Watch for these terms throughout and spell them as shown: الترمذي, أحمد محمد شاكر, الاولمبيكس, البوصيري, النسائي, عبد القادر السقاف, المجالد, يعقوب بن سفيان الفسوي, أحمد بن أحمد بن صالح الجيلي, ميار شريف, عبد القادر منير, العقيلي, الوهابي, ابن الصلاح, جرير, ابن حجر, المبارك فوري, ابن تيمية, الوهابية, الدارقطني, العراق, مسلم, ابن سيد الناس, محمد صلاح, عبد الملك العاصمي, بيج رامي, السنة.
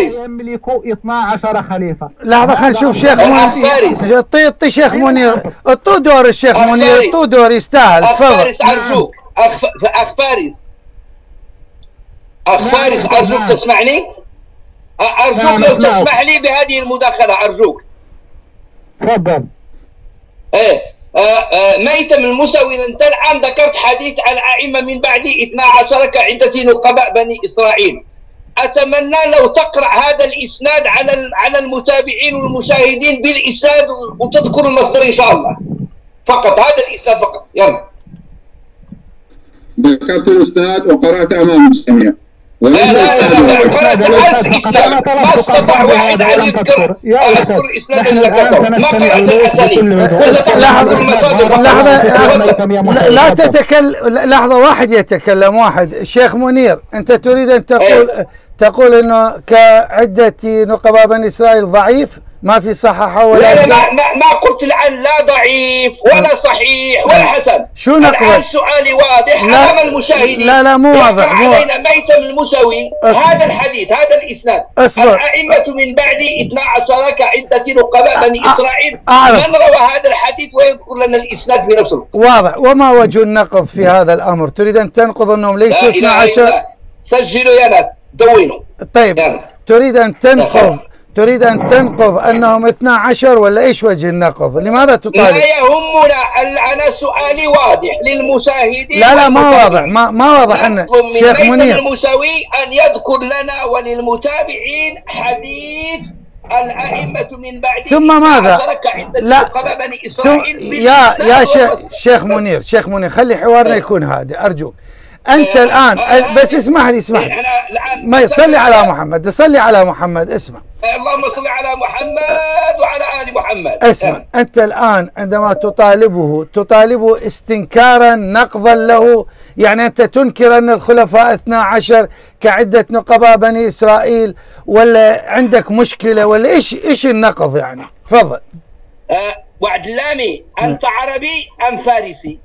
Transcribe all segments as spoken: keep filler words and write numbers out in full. يملكوا اثنا عشر خليفة. لحظة خلينا نشوف شيخ منير. طيطي شيخ منير، اعطوه دور الشيخ منير، اعطوه دور يستاهل. أخ فارس أرجوك، أخ فارس أخ فارس أرجوك تسمعني؟ أرجوك لو تسمح لي بهذه المداخلة أرجوك. تفضل. إيه ميثم الموسوي، أنت الآن ذكرت حديث الأئمة من بعد اثنا عشر كعدة نقباء بني إسرائيل. أتمنى لو تقرأ هذا الإسناد على على المتابعين والمشاهدين بالإسناد وتذكر المصدر إن شاء الله. فقط هذا الإسناد فقط. يلا. ذكرت الإسناد وقرأت أمام الجميع. لا لا لا لا قرأت ألف إسناد ما استطاع واحد أن يذكر أذكر الإسناد اللي ذكرته. ما قرأت الأسانيد. لحظة لحظة لا تتكلم. لحظة واحد يتكلم واحد. شيخ منير أنت تريد أن تقول تقول انه كعده نقباء بني اسرائيل ضعيف، ما في صححه ولا لا؟ لا ما, ما قلت الان لا ضعيف ولا صحيح ولا حسن. شو نقول؟ سؤالي واضح امام المشاهدين. لا لا مو واضح. علينا ميثم الموسوي هذا الحديث هذا الاسناد. الائمه من بعد اثنا عشر كعده نقباء بني اسرائيل. أعرف. من روى هذا الحديث ويذكر لنا الاسناد في نفس الوقت. واضح. وما وجه النقض في هذا الامر؟ تريد ان تنقض انهم ليسوا اثنا عشر؟ سجلوا يا ناس دوينه. طيب يعني. تريد ان تنقض تريد ان تنقض انهم اثنا عشر ولا ايش وجه النقض؟ لماذا تطالب؟ لا يهمنا، انا سؤالي واضح للمشاهدين. لا لا ما واضح ما, ما واضح ان شيخ منير المساوي ان يذكر لنا وللمتابعين حديث الائمه من بعد ثم ماذا؟ لا ثم يا يا شيخ شيخ منير شيخ منير خلي حوارنا يكون هادئ ارجوك. أنت الآن بس اسمح لي اسمح لي ما صلي على محمد صلي على محمد اسمع اللهم صل على محمد وعلى آل محمد. اسمع أنت الآن عندما تطالبه تطالبه استنكارا نقضا له، يعني أنت تنكر أن الخلفاء اثنا عشر كعدة نقباء بني إسرائيل، ولا عندك مشكلة ولا إيش إيش النقض يعني؟ تفضل. وعد اللامي، أنت عربي أم فارسي؟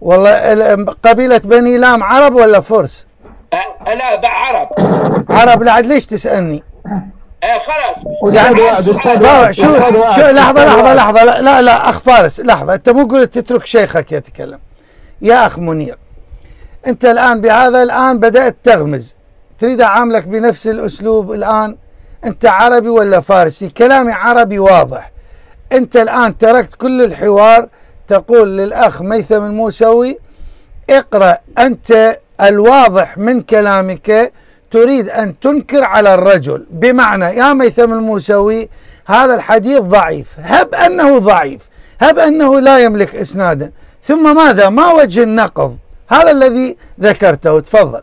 والله قبيلة بني لام عرب ولا فرس؟ أه لا عرب. عرب لعد ليش تسألني؟ أه خلاص. أستاذ وعد أستاذ وعد شو شو لحظة لحظة لحظة لا لا, لا أخ فارس لحظة، أنت مو قلت تترك شيخك يتكلم. يا أخ منير أنت الآن بهذا الآن بدأت تغمز، تريد أعاملك بنفس الأسلوب الآن. أنت عربي ولا فارسي؟ كلامي عربي واضح. أنت الآن تركت كل الحوار، تقول للأخ ميثم الموسوي اقرأ أنت الواضح من كلامك، تريد أن تنكر على الرجل. بمعنى يا ميثم الموسوي هذا الحديث ضعيف، هب أنه ضعيف، هب أنه لا يملك إسنادا، ثم ماذا؟ ما وجه النقض هذا الذي ذكرته؟ تفضل.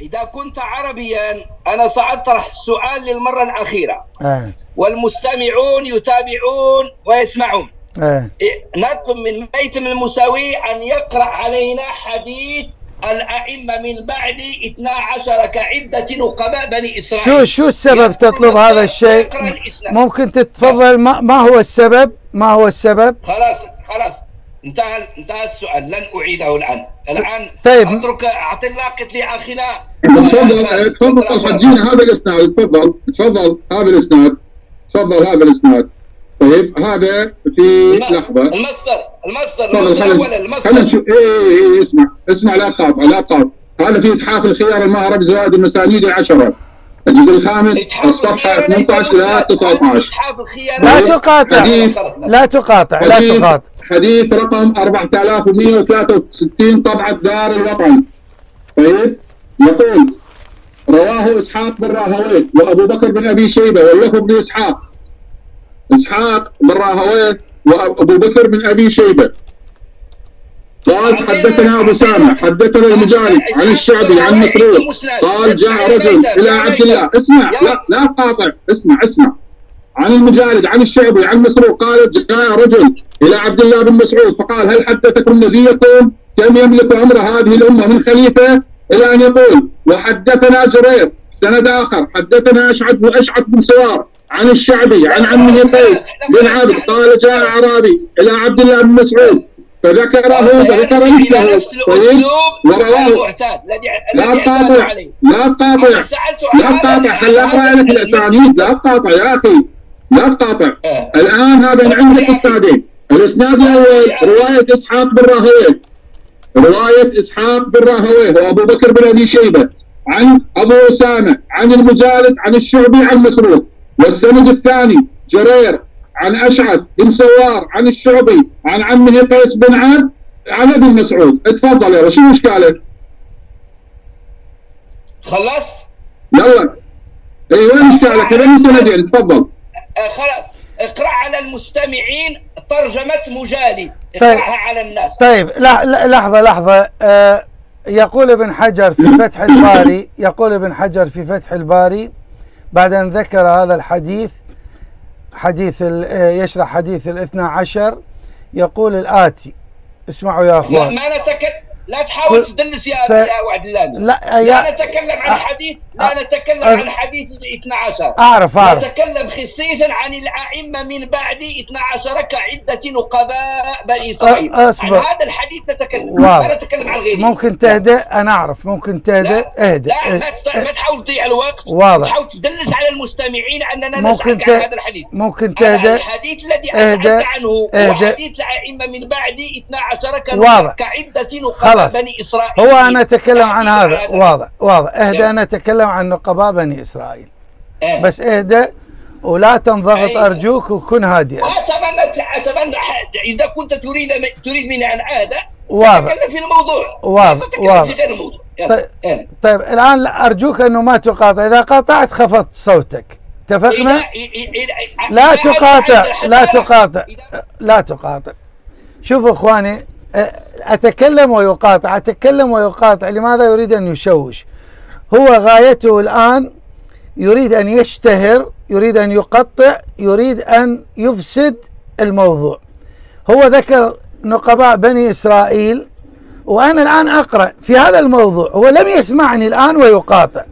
إذا كنت عربيا أنا سأطرح السؤال للمرة الأخيرة آه. والمستمعون يتابعون ويسمعون. آه. نطلب من ميثم الموسوي أن يقرأ علينا حديث الأئمة من بعد اثنا عشر كعدة نقباء بني إسرائيل. شو شو السبب تطلب هذا الشيء؟ ممكن تتفضل ما, ما هو السبب؟ ما هو السبب؟ خلاص خلاص انتهى انتهى السؤال، لن أعيده الآن. الآن طيب. أترك أعطي الوقت لأخينا. تفضل تفضل حجينا هذا الإسناد. تفضل تفضل هذا الإسناد. تفضل هذا الاسناد. طيب هذا في لحظه المصدر المصدر المصدر ولا المصدر خلينا نشوف. اي اي اسمع اسمع لا تقاطع لا تقاطع. هذا في اتحاف الخيار المهرب زوائد المسانيد العشره الجزء الخامس الصفحه ثمانية عشر الى تسعة عشر. لا تقاطع لا تقاطع لا تقاطع. حديث رقم أربعة آلاف ومئة وثلاثة وستين طبعه دار الوطن. طيب يقول رواه إسحاق بن راهويه وأبو بكر بن أبي شيبة واللفظ بن إسحاق إسحاق بن راهويه وأبو بكر بن أبي شيبة. قال حدثنا أبو سامة حدثنا المجالد عن الشعبي عن مسروق قال جاء رجل إلى عبد الله. اسمع لا لا قاطع اسمع اسمع عن المجالد عن الشعبي عن مسروق قال جاء رجل إلى عبد الله بن مسعود فقال هل حدثكم نبيكم كم يملك أمر هذه الأمة من خليفة؟ إلى أن يقول وحدثنا جرير سند آخر حدثنا أشعث بن سوار عن الشعبي عن عمه قيس بن عبد قال جاء أعرابي إلى عبد الله بن مسعود فذكره فذكر مثله ورواه. لا تقاطع لا تقاطع لا تقاطع هل اقرا لك الاسانيد؟ لا تقاطع يا اخي لا تقاطع. الان هذا عندك اسنادين، الاسناد الاول روايه اسحاق بن راهويه، روايه اسحاق بن راهويه وابو بكر بن ابي شيبه عن ابو اسامه عن المجالد عن الشعبي عن مسروق، والسند الثاني جرير عن أشعث بن سوار عن الشعبي عن عمه قيس بن عبد عن ابن مسعود. اتفضل يلا شنو اشكالك؟ خلص؟ يلا اي وين اشكالك؟ هذين سندين تفضل. آه خلاص اقرا على المستمعين ترجمة مجالد اقراها. طيب. على الناس. طيب لحظة لحظة. آه يقول ابن حجر في فتح الباري، يقول ابن حجر في فتح الباري بعد ان ذكر هذا الحديث، حديث يشرح حديث الاثنى عشر، يقول الآتي، اسمعوا يا اخوان. ما نتكلم، لا تحاول تدلس يا ف... يا وعد اللامي. لا, يا... لا نتكلم عن الحديث، لا نتكلم أ... عن حديث اثني عشر. اعرف اعرف. نتكلم خصيصا عن الأئمة من بعد اثني عشر كعدة نقباء بني اسرائيل. أ... عن هذا الحديث نتكلم، لا نتكلم عن غيره. ممكن تهدأ، انا اعرف ممكن تهدأ، اهدأ. لا, لا. أهدأ. ما تحاول تضيع الوقت، واضح. تحاول تدلس على المستمعين اننا نسألك ت... عن هذا الحديث. ممكن تهدأ. الحديث الذي اتحدث عنه هو حديث الأئمة من بعد اثني عشر كعدة نقباء بني إسرائيل. هو أنا أتكلم عن هذا، واضح واضح. اهدأ، أنا أتكلم عن نقباء بني إسرائيل. أه. بس اهدأ ولا تنضغط. أيه. أرجوك وكن هادئا. وأتمنى أتمنى إذا كنت تريد تريد مني أن أهدأ تتكلم في الموضوع، واضح واضح. في غير الموضوع. طيب. أه. طيب الآن أرجوك أنه ما تقاطع، إذا قاطعت خفضت صوتك، اتفقنا؟ لا تقاطع لا تقاطع لا تقاطع. شوفوا إخواني، أتكلم ويقاطع أتكلم ويقاطع. لماذا يريد أن يشوش؟ هو غايته الآن يريد أن يشتهر، يريد أن يقطع، يريد أن يفسد الموضوع. هو ذكر نقباء بني إسرائيل وأنا الآن أقرأ في هذا الموضوع، هو لم يسمعني الآن ويقاطع،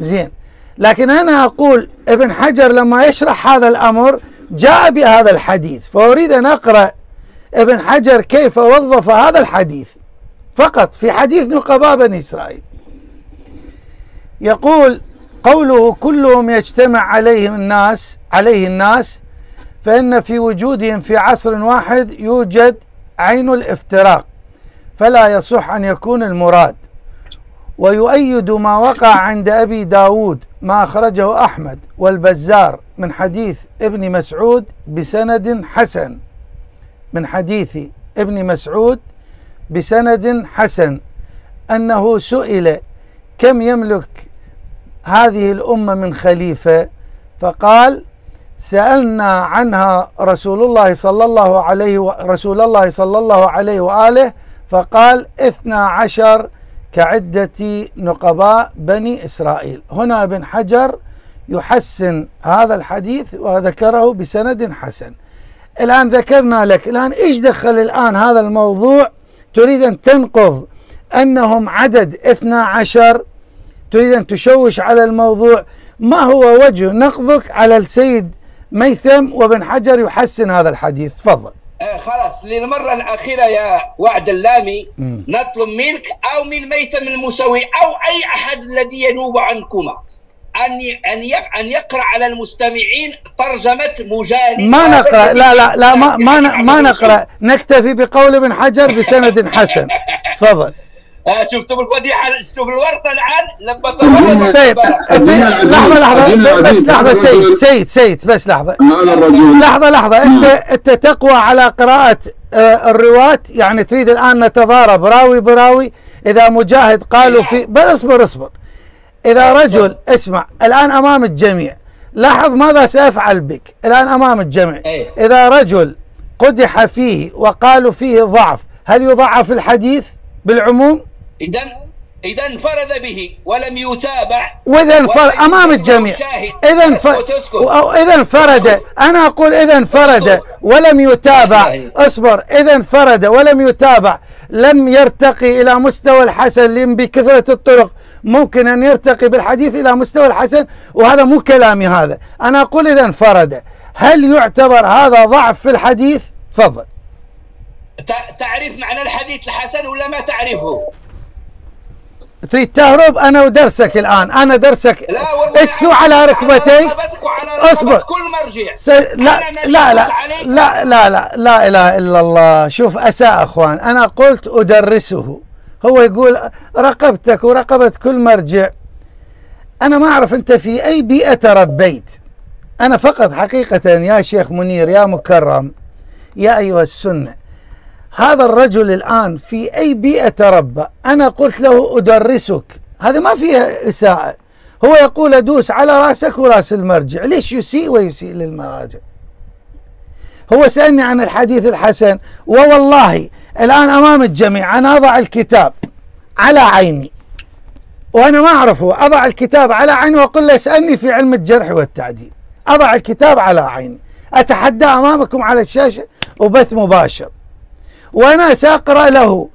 زين. لكن أنا أقول ابن حجر لما يشرح هذا الأمر جاء بهذا الحديث، فأريد أن أقرأ ابن حجر كيف وظف هذا الحديث فقط في حديث نقباء بني إسرائيل. يقول قوله كلهم يجتمع عليهم الناس عليه الناس، فإن في وجودهم في عصر واحد يوجد عين الافتراق، فلا يصح أن يكون المراد. ويؤيد ما وقع عند أبي داود ما أخرجه أحمد والبزار من حديث ابن مسعود بسند حسن، من حديث ابن مسعود بسند حسن أنه سئل كم يملك هذه الأمة من خليفة، فقال سألنا عنها رسول الله صلى الله عليه و... رسول الله صلى الله عليه وآله، فقال اثنا عشر كعدة نقباء بني إسرائيل. هنا ابن حجر يحسن هذا الحديث وذكره بسند حسن. الآن ذكرنا لك، الآن إيش دخل الآن هذا الموضوع؟ تريد أن تنقض أنهم عدد اثني عشر، تريد أن تشوش على الموضوع. ما هو وجه نقضك على السيد ميثم وابن حجر يحسن هذا الحديث؟ تفضل. آه خلاص للمرة الأخيرة يا وعد اللامي م. نطلب منك أو من ميثم الموسوي أو أي أحد الذي ينوب عنكما أن أن أن يقرأ على المستمعين ترجمة مجالد. ما نقرأ، لا لا لا ما ما, ما نقرأ، نكتفي بقول ابن حجر بسند حسن. تفضل. شفتم الفضيحة، شفتم الورطة الآن لما تورطوا. طيب لحظة لحظة بس لحظة سيد سيد سيد بس لحظة لحظة لحظة. أنت أنت تقوى على قراءة الرواة، يعني تريد الآن نتضارب راوي براوي. إذا مجاهد قالوا في بس اصبر اصبر. إذا رجل، اسمع الآن أمام الجميع، لاحظ ماذا سأفعل بك الآن أمام الجميع. إذا رجل قدح فيه وقالوا فيه ضعف، هل يضعف الحديث بالعموم؟ إذا إذا انفرد به ولم يتابع، وإذا انفرد أمام الجميع، إذا انفرد إذا انفرد أنا أقول إذا انفرد ولم يتابع، اصبر، إذا انفرد ولم يتابع، لم يرتقي إلى مستوى الحسن بكثرة الطرق، ممكن أن يرتقي بالحديث إلى مستوى الحسن، وهذا مو كلامي هذا، أنا أقول إذا انفرد. هل يعتبر هذا ضعف في الحديث؟ تفضل. تعرف معنى الحديث الحسن ولا ما تعرفه؟ تريد تهرب انا ودرسك الان، انا درسك اسلو على ركبتي، اصبر كل مرجع. لا لا لا لا لا لا لا اله الا الله. شوف اساء اخوان، انا قلت ادرسه، هو يقول رقبتك ورقبه كل مرجع. انا ما اعرف انت في اي بيئه تربيت. انا فقط حقيقه يا شيخ منير يا مكرم يا ايها السنه، هذا الرجل الآن في أي بيئة تربى. أنا قلت له أدرسك، هذا ما فيها إساءة. هو يقول أدوس على رأسك وراس المرجع، ليش يسيء ويسيء للمراجع؟ هو سألني عن الحديث الحسن، ووالله الآن أمام الجميع أنا أضع الكتاب على عيني وأنا ما أعرفه، أضع الكتاب على عيني وأقول له اسألني في علم الجرح والتعديل، أضع الكتاب على عيني، أتحدى أمامكم على الشاشة وبث مباشر، وأنا سأقرأ له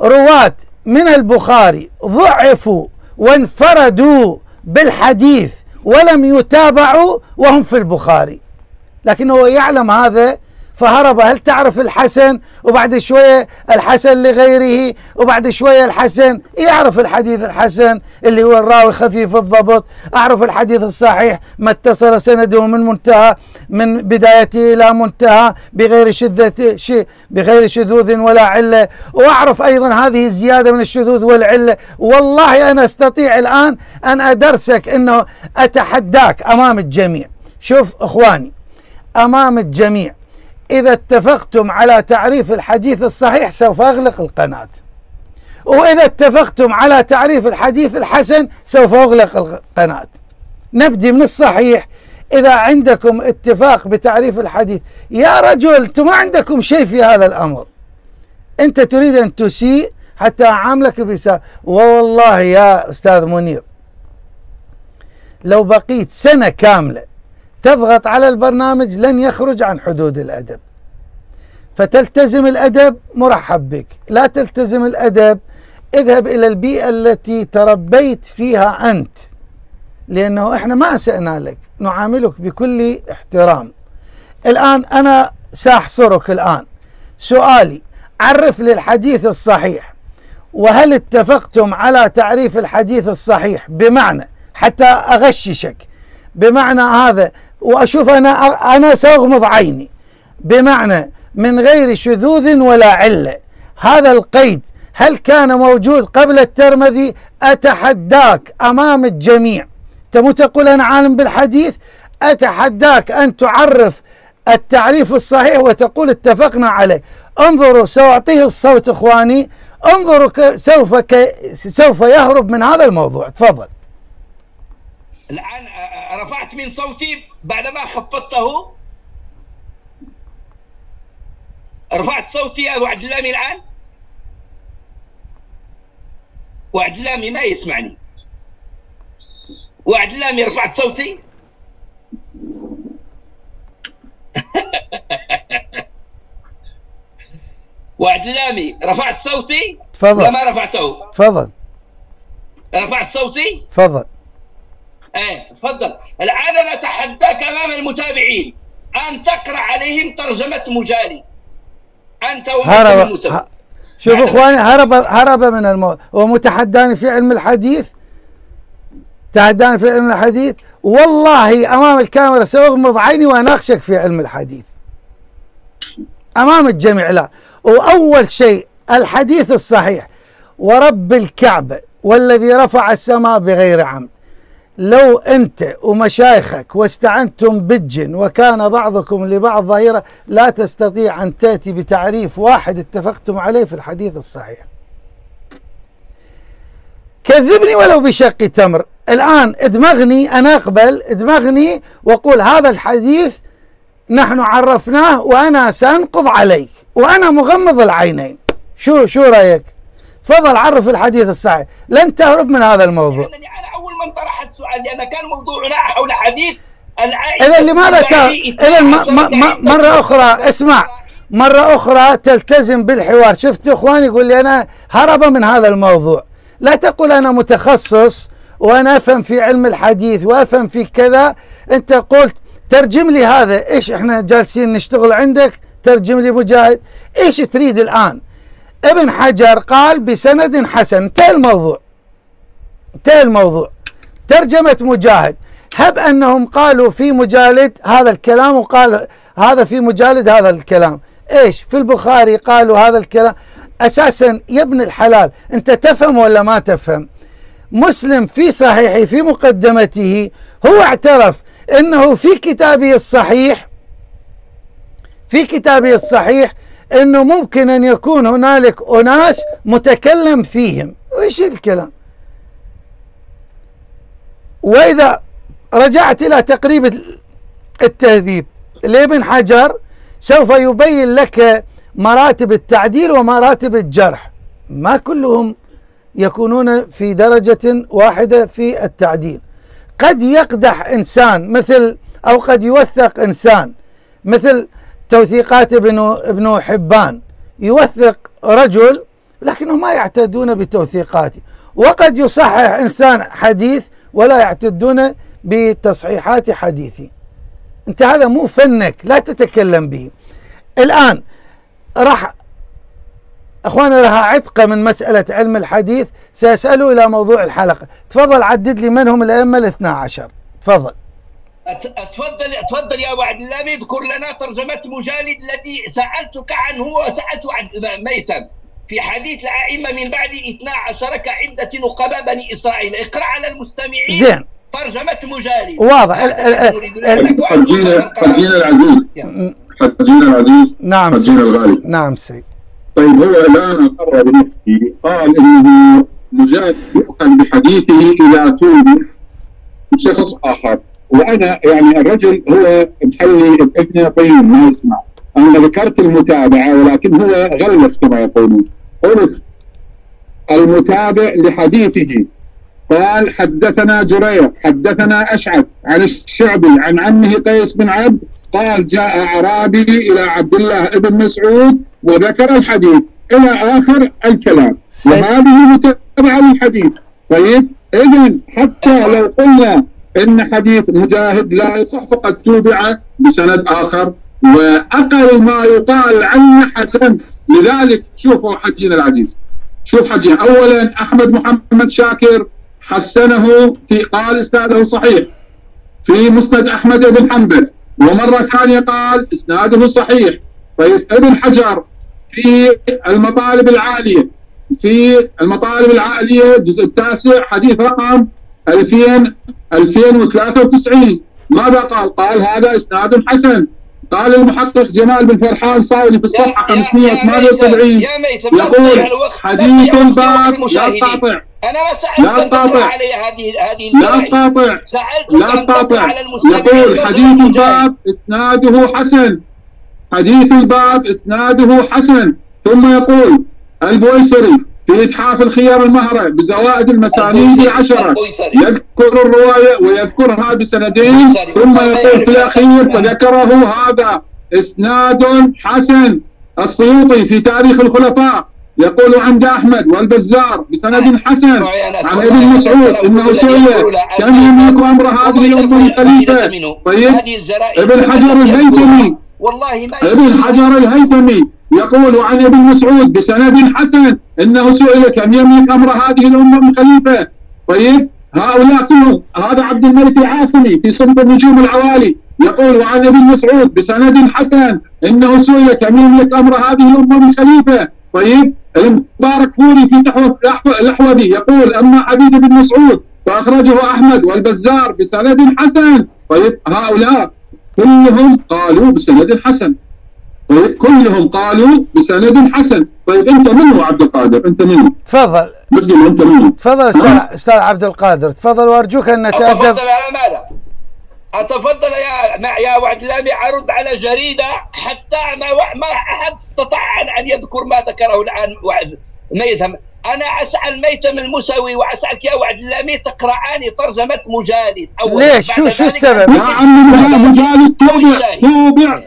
رواة من البخاري ضعفوا وانفردوا بالحديث ولم يتابعوا وهم في البخاري، لكن هو يعلم هذا فهرب. هل تعرف الحسن؟ وبعد شوية الحسن لغيره، وبعد شوية الحسن يعرف الحديث الحسن اللي هو الراوي خفيف الضبط، أعرف الحديث الصحيح ما اتصل سنده من منتهى من بدايته إلى منتهى بغير شذة بغير شذوذ ولا علة، وأعرف أيضا هذه الزيادة من الشذوذ والعلة. والله أنا أستطيع الآن أن أدرسك، أنه أتحداك أمام الجميع. شوف إخواني أمام الجميع، إذا اتفقتم على تعريف الحديث الصحيح سوف أغلق القناة، وإذا اتفقتم على تعريف الحديث الحسن سوف أغلق القناة. نبدي من الصحيح. إذا عندكم اتفاق بتعريف الحديث، يا رجل أنتم ما عندكم شيء في هذا الأمر، أنت تريد أن تسيء حتى أعاملك بساء. والله يا أستاذ منير لو بقيت سنة كاملة تضغط على البرنامج لن يخرج عن حدود الأدب، فتلتزم الأدب مرحب بك، لا تلتزم الأدب اذهب إلى البيئة التي تربيت فيها أنت، لأنه إحنا ما أسأنا لك، نعاملك بكل احترام. الآن أنا سأحصرك الآن، سؤالي عرف لي الحديث الصحيح، وهل اتفقتم على تعريف الحديث الصحيح؟ بمعنى حتى أغششك، بمعنى هذا وأشوف أنا أنا سأغمض عيني، بمعنى من غير شذوذ ولا علة، هذا القيد هل كان موجود قبل الترمذي؟ أتحداك أمام الجميع، أنت مو تقول أنا عالم بالحديث، أتحداك أن تعرف التعريف الصحيح وتقول اتفقنا عليه. انظروا سأعطيه الصوت إخواني، انظروا سوف سوف يهرب من هذا الموضوع. تفضل. الآن رفعت من صوتي بعدما خفضته، رفعت صوتي يا وعد اللامي الآن. وعد اللامي ما يسمعني. وعد اللامي رفعت صوتي. وعد اللامي رفعت صوتي. تفضل. ولا ما رفعته؟ تفضل. رفعت صوتي. تفضل. ايه تفضل. الان انا اتحداك امام المتابعين ان تقرا عليهم ترجمه مجالي انت ومن المتابع. ه... شوف اخواني هرب هرب من الموضوع، ومتحداني في علم الحديث، تحداني في علم الحديث. والله امام الكاميرا ساغمض عيني واناقشك في علم الحديث امام الجميع. لا، واول شيء الحديث الصحيح، ورب الكعبه والذي رفع السماء بغير عمد، لو أنت ومشايخك واستعنتم بالجن وكان بعضكم لبعض ظهيرة، لا تستطيع أن تأتي بتعريف واحد اتفقتم عليه في الحديث الصحيح. كذبني ولو بشق تمر. الآن ادمغني، أنا أقبل، ادمغني وقول هذا الحديث نحن عرفناه وأنا سأنقض عليك وأنا مغمض العينين. شو شو رأيك؟ تفضل عرف الحديث الصحيح، لن تهرب من هذا الموضوع. يعني انا اول من طرحت سؤال، لان كان موضوعنا حول حديث اذا لماذا اذا مره اخرى اسمع مره اخرى تلتزم بالحوار. شفت اخواني يقول لي انا هرب من هذا الموضوع، لا تقول انا متخصص وانا افهم في علم الحديث وافهم في كذا. انت قلت ترجم لي هذا، ايش احنا جالسين نشتغل عندك؟ ترجم لي مجاهد ايش تريد الان؟ ابن حجر قال بسند حسن، انتهى الموضوع، انتهى الموضوع. ترجمة مجاهد، هب انهم قالوا في مجالد هذا الكلام وقال هذا في مجالد هذا الكلام، ايش في البخاري قالوا هذا الكلام. اساسا يا ابن الحلال انت تفهم ولا ما تفهم؟ مسلم في صحيحه في مقدمته هو اعترف انه في كتابه الصحيح، في كتابه الصحيح انه ممكن ان يكون هنالك اناس متكلم فيهم، وايش الكلام؟ واذا رجعت الى تقريب التهذيب لابن حجر سوف يبين لك مراتب التعديل ومراتب الجرح، ما كلهم يكونون في درجة واحدة في التعديل. قد يقدح إنسان مثل أو قد يوثق إنسان مثل توثيقات ابن ابن حبان، يوثق رجل لكنهم ما يعتدون بتوثيقاته، وقد يصحح إنسان حديث ولا يعتدون بتصحيحات حديثه. أنت هذا مو فنك، لا تتكلم به. الآن راح أخوانا لها عتقة من مسألة علم الحديث، سأسأله إلى موضوع الحلقة. تفضل عدد لي من هم الأئمة الاثنى عشر، تفضل. أتفضل أتفضل يا أبو عبد الله، اذكر لنا ترجمة مجالد الذي سألتك عنه وسألت ميثم في حديث الأئمة من بعد اثنا عشر كعدة نقباء بني إسرائيل. اقرأ على المستمعين زين ترجمة مجالد. واضح. حجينا العزيز، حجينا العزيز، نعم حجينا الغالي، نعم سيد. طيب هو الان اقر بنفسه قال انه مجالد يؤخذ بحديثه اذا تولد شخص اخر، وانا يعني الرجل هو محلي ابن قيم ما يسمع، انا ذكرت المتابعه ولكن هو غلس كما يقولون. قلت المتابع لحديثه قال حدثنا جرير حدثنا أشعث عن الشعبي عن عمه قيس بن عبد قال جاء أعرابي إلى عبد الله بن مسعود وذكر الحديث إلى آخر الكلام، وهذه متابعة للحديث. طيب إذن حتى لو قلنا إن حديث مجاهد لا يصح فقد تابع بسند آخر، وأقل ما يقال عنه حسن. لذلك شوفوا حجينا العزيز، شوف حجينا، أولا أحمد محمد شاكر حسنه في قال اسناده صحيح في مسند احمد بن حنبل، ومره ثانيه قال اسناده صحيح. طيب ابن حجر في المطالب العاليه، في المطالب العاليه الجزء التاسع حديث رقم ألفين وثلاثة وتسعين ماذا قال؟ قال هذا اسناد حسن. قال المحقق جمال بن فرحان صاوي في الصفحه خمسمائة وثمانية وسبعين يقول حديث باب لا تقاطع. أنا ما سألت تقاطع علي هذه هذه لا تقاطع، لا تقاطع. يقول حديث الباب إسناده حسن، حديث الباب إسناده حسن. ثم يقول البوصيري في إتحاف الخيار المهرة بزوائد المسانيد عشرة يذكر الرواية ويذكرها بسندين، ثم يقول في الأخير فذكره هذا إسناد حسن. السيوطي في تاريخ الخلفاء يقول عند أحمد والبزار بسند حسن عن ابن مسعود إنه سيء كان يملك أمر هذه الأمة الخليفة. طيب ابن حجر الهيثمي، ابن حجر الهيثمي يقول عن ابن مسعود بسند حسن إنه سيء كان يملك أمر هذه الأمة الخليفة. طيب هؤلاء كلهم، هذا عبد الملك العاصمي في صمت النجوم العوالي يقول عن ابن مسعود بسند حسن إنه سيء كان يملك أمر هذه الأمة الخليفة. طيب المبارك فوري في الأحوذي يقول أما حديث ابن مسعود فأخرجه أحمد والبزار بسند حسن. طيب هؤلاء كلهم قالوا بسند حسن. طيب كلهم قالوا بسند حسن. طيب أنت منو عبد القادر؟ أنت منو؟ تفضل. بس قل أنت منو؟ تفضل أستاذ عبد القادر، تفضل وأرجوك أن نتأدب. أتفضل على ماذا؟ أتفضل يا مع يا وعد اللامي، أرد على جريدة حتى ما ما أحد استطاع أن, أن يذكر ما ذكره الآن وعد ميثم. أنا أسأل ميثم الموسوي وأسألك يا وعد اللامي تقرأني ترجمة مجالد. ليش؟ شو شو السبب؟ يا عمي مجالد توبع، توبع.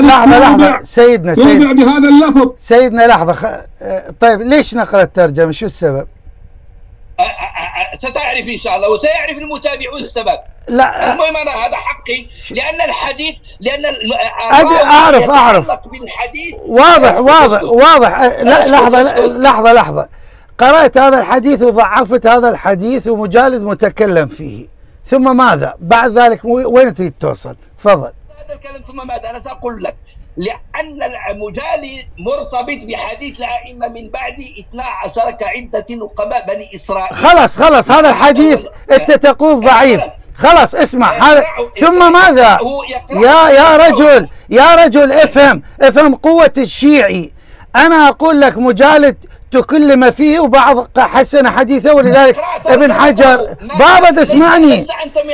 لحظة لحظة سيدنا، سيدنا بهذا اللفظ سيدنا لحظة خ... طيب ليش نقرأ الترجمة؟ شو السبب؟ أ... أ... أ... ستعرف إن شاء الله وسيعرف المتابعون السبب. لا المهم انا هذا حقي، لان الحديث لان اعرف اعرف بالحديث واضح واضح واضح. لا لحظه لحظه لحظه قرأت هذا الحديث وضعفت هذا الحديث ومجالد متكلم فيه، ثم ماذا بعد ذلك؟ وين تريد توصل؟ تفضل. هذا الكلام ثم ماذا؟ انا سأقول لك، لأن المجالد مرتبط بحديث الأئمة من بعد اثنا عشر كعدة نقباء بني إسرائيل. خلاص خلاص هذا الحديث أنت تقول ضعيف، خلاص اسمع هذا ثم ماذا؟ يا يا رجل يا رجل افهم افهم قوة الشيعي. أنا أقول لك مجالد تكلم فيه وبعض حسن حديثه، ولذلك ابن حجر بابا تسمعني،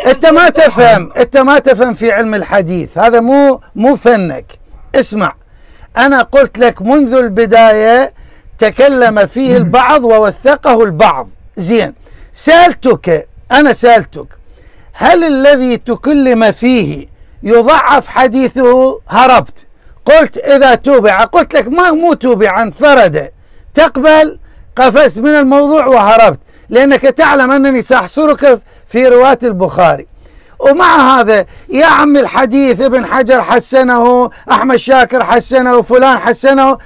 أنت ما تفهم أنت ما تفهم في علم الحديث، هذا مو مو فنك. اسمع، أنا قلت لك منذ البداية تكلم فيه البعض ووثقه البعض، زين. سألتك أنا سألتك هل الذي تكلم فيه يضعف حديثه؟ هربت، قلت إذا توبع، قلت لك ما مو توبع، انفرد، تقبل، قفزت من الموضوع وهربت، لأنك تعلم أنني سأحصرك في رواة البخاري. ومع هذا يا عم الحديث ابن حجر حسنه، أحمد شاكر حسنه، فلان حسنه،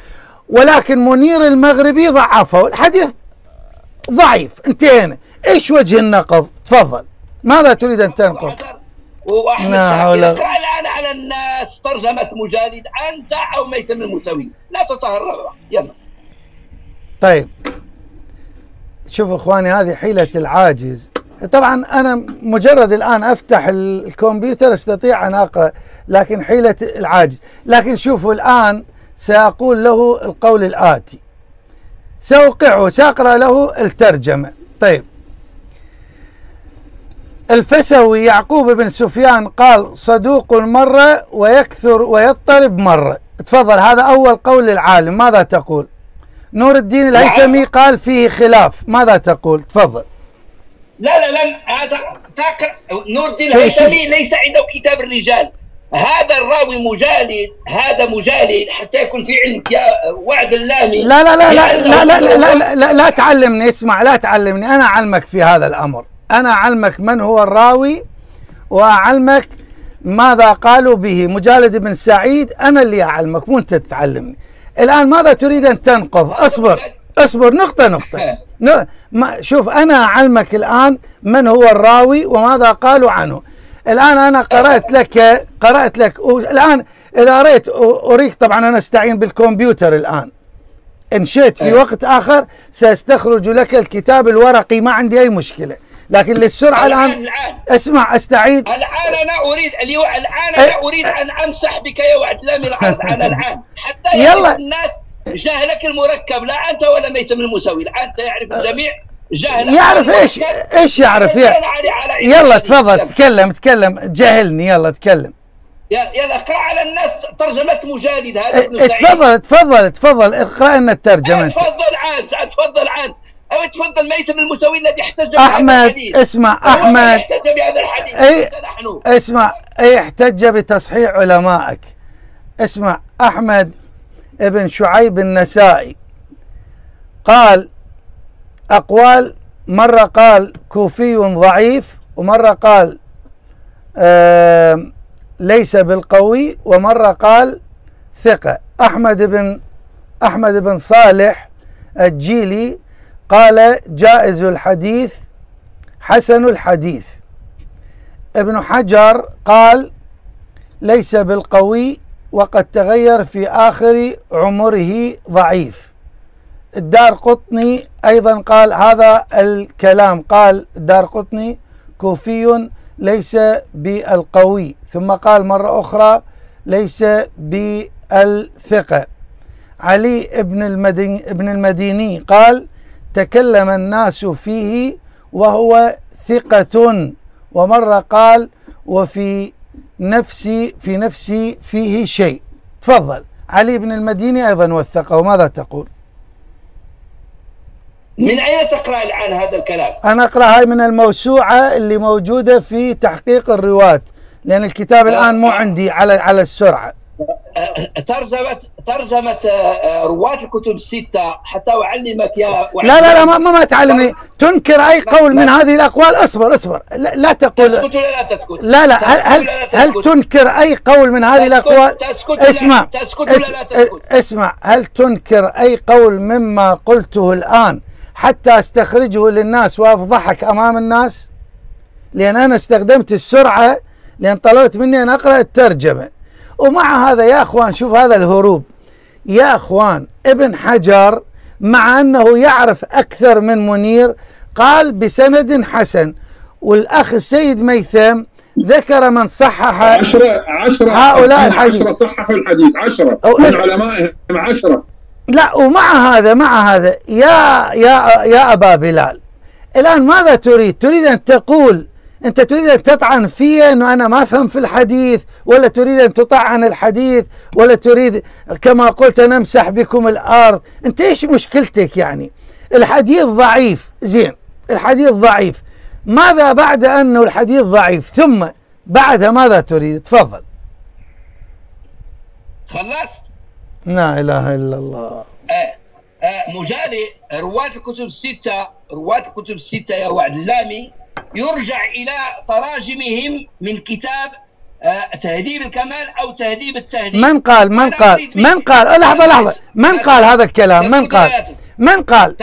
ولكن منير المغربي ضعفه، الحديث ضعيف. انتهينا. ايش وجه النقض؟ تفضل، ماذا تريد ان تنقض؟ واحمد شاكر اقرا الان على الناس ترجمه مجالد انت او ميثم الموسوي، لا تتهرب. يلا طيب، شوفوا اخواني هذه حيله العاجز. طبعا انا مجرد الان افتح الكمبيوتر استطيع ان اقرا، لكن حيله العاجز. لكن شوفوا الان ساقول له القول الاتي، ساوقعه ساقرا له الترجمه. طيب، الفسوي يعقوب بن سفيان قال صدوق مره ويكثر ويضطرب مره. تفضل، هذا اول قول العالم، ماذا تقول؟ نور الدين الهيثمي قال فيه خلاف، ماذا تقول؟ تفضل. لا لا لن هذا تقرأ. نور الدين الهيثمي ليس عنده كتاب الرجال، هذا الراوي مجالد، هذا مجالد حتى يكون في علمك يا وعد اللامي. لا لا لا لا لا لا, لا, لا, لا, لا, لا تعلمني، اسمع، لا تعلمني، أنا أعلمك في هذا الأمر، أنا أعلمك من هو الراوي وأعلمك ماذا قالوا به. مجالد بن سعيد أنا اللي أعلمك مو أنت تتعلمني. الآن ماذا تريد أن تنقض؟ أصبر أصبر نقطة نقطة ما شوف، أنا أعلمك الآن من هو الراوي وماذا قالوا عنه. الآن أنا قرأت لك قرأت لك الآن إذا أريت أريك، طبعا أنا أستعين بالكمبيوتر الآن، إن شئت في وقت آخر سأستخرج لك الكتاب الورقي، ما عندي أي مشكلة، لكن للسرعة الآن, الآن اسمع أستعيد. الآن أنا أريد اليو... الآن أنا أريد أن أمسح بك يا وعد لامي العرض أنا الآن، حتى يعرف الناس جهلك المركب، لا أنت ولا ميثم الموسوي، الآن سيعرف الجميع جهلك. يعرف إيش إيش يعرف يعني. يلا تفضل تكلم تكلم جهلني، يلا تكلم. يلا اقرأ على الناس ترجمة مجالد هذا. اه تفضل تفضل تفضل اقرأ لنا الترجمة. تفضل عاد تفضل عاد أو تفضل ميثم الموسوي الذي احتج بهذا الحديث. اسمع أحمد، احتج بهذا الحديث. أي اسمع، أي احتج بتصحيح علمائك. اسمع، أحمد ابن شعيب النسائي قال أقوال، مرة قال كوفي ضعيف، ومرة قال ليس بالقوي، ومرة قال ثقة. أحمد بن أحمد بن صالح الجيلي قال جائز الحديث حسن الحديث. ابن حجر قال ليس بالقوي وقد تغير في آخر عمره ضعيف. الدارقطني أيضا قال هذا الكلام، قال الدارقطني كوفي ليس بالقوي، ثم قال مرة أخرى ليس بالثقة. علي بن المديني قال تكلم الناس فيه وهو ثقة، ومرة قال وفي نفسي في نفسي فيه شيء. تفضل، علي بن المديني أيضا وثقه، وماذا تقول؟ من أين تقرأ الآن هذا الكلام؟ أنا أقرأها من الموسوعة اللي موجودة في تحقيق الرواة، لأن الكتاب الآن مو عندي على على السرعة. ترجمت ترجمت رواة الكتب الستة حتى وعلمك يا وعلمك. لا لا لا ما ما تعلمني تنكر أي قول من هذه الأقوال. أصبر أصبر لا, لا تقول تسكت ولا لا تسكت. لا لا هل هل تنكر أي قول من هذه الأقوال؟ اسمع اسمع هل تنكر أي قول مما قلته الآن حتى استخرجه للناس وأفضحك أمام الناس؟ لأن أنا استخدمت السرعة لأن طلبت مني أن أقرأ الترجمة. ومع هذا يا أخوان شوف هذا الهروب يا أخوان. ابن حجر مع أنه يعرف أكثر من منير قال بسند حسن، والأخ السيد ميثم ذكر من صحح عشرة عشرة هؤلاء الحديث، عشرة صححوا الحديث، عشرة من علمائهم عشرة. لا ومع هذا مع هذا يا يا يا أبا بلال الآن ماذا تريد؟ تريد أن تقول أنت تريد أن تطعن فيه أنه أنا ما أفهم في الحديث، ولا تريد أن تطعن الحديث، ولا تريد كما قلت نمسح بكم الأرض؟ أنت إيش مشكلتك يعني؟ الحديث ضعيف، زين الحديث ضعيف، ماذا بعد أنه الحديث ضعيف ثم بعدها ماذا تريد؟ تفضل. خلصت؟ لا إله إلا الله. آه آه مجالي رواة الكتب الستة، رواة الكتب الستة يا وعد اللامي يرجع إلى تراجمهم من كتاب تهذيب الكمال أو تهذيب التهذيب. من قال من قال من قال لحظة لحظة من قال هذا الكلام؟ من قال من قال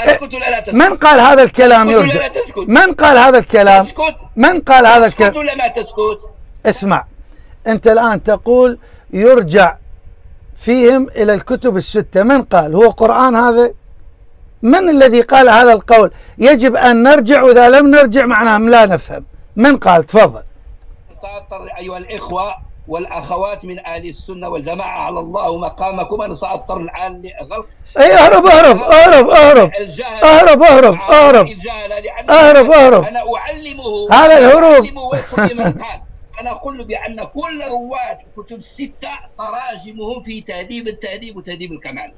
من قال هذا الكلام يرجع؟ من قال هذا الكلام؟ من قال هذا الكلام؟ تسكت ولا ما تسكت؟ اسمع أنت الآن تقول يرجع فيهم إلى الكتب الستة، من قال؟ هو قرآن هذا؟ من الذي قال هذا القول؟ يجب أن نرجع، وإذا لم نرجع معناه لا نفهم. من قال؟ تفضل. سأضطر أيها الإخوة والأخوات من أهل السنة والجماعة على الله مقامكم، أنا سأضطر الآن لغلق. أي أهرب أهرب أهرب أهرب أهرب أهرب أهرب أهرب أهرب أنا أعلمه هذا الهروب. أنا أقول بأن كل رواة الكتب الستة تراجمهم في تهذيب التهذيب وتهذيب الكمال.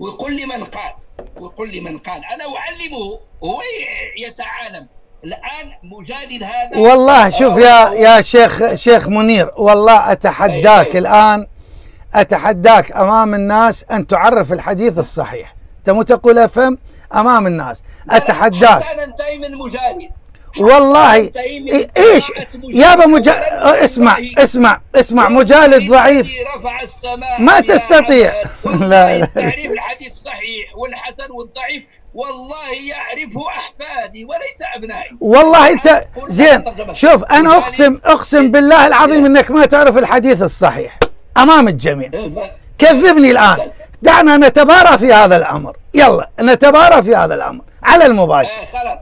ويقول لي من قال، ويقول لي من قال، أنا أعلمه هو يتعالم. الآن مجالد هذا والله شوف يا يا شيخ شيخ منير، والله أتحداك أي أي. الآن أتحداك أمام الناس أن تعرف الحديث الصحيح، أنت مو تقول أفهم أمام الناس، أتحداك. حتى ننتهي من مجالد. والله ايش يابا مجالد؟ اسمع اسمع اسمع مجالد ضعيف ما تستطيع. لا تعريف الحديث الصحيح والحسن والضعيف والله يعرفه احفادي وليس ابنائي. والله انت زين شوف انا اقسم اقسم بالله العظيم انك ما تعرف الحديث الصحيح امام الجميع. كذبني الان، دعنا نتبارى في هذا الامر، يلا نتبارى في هذا الامر على المباشر. خلاص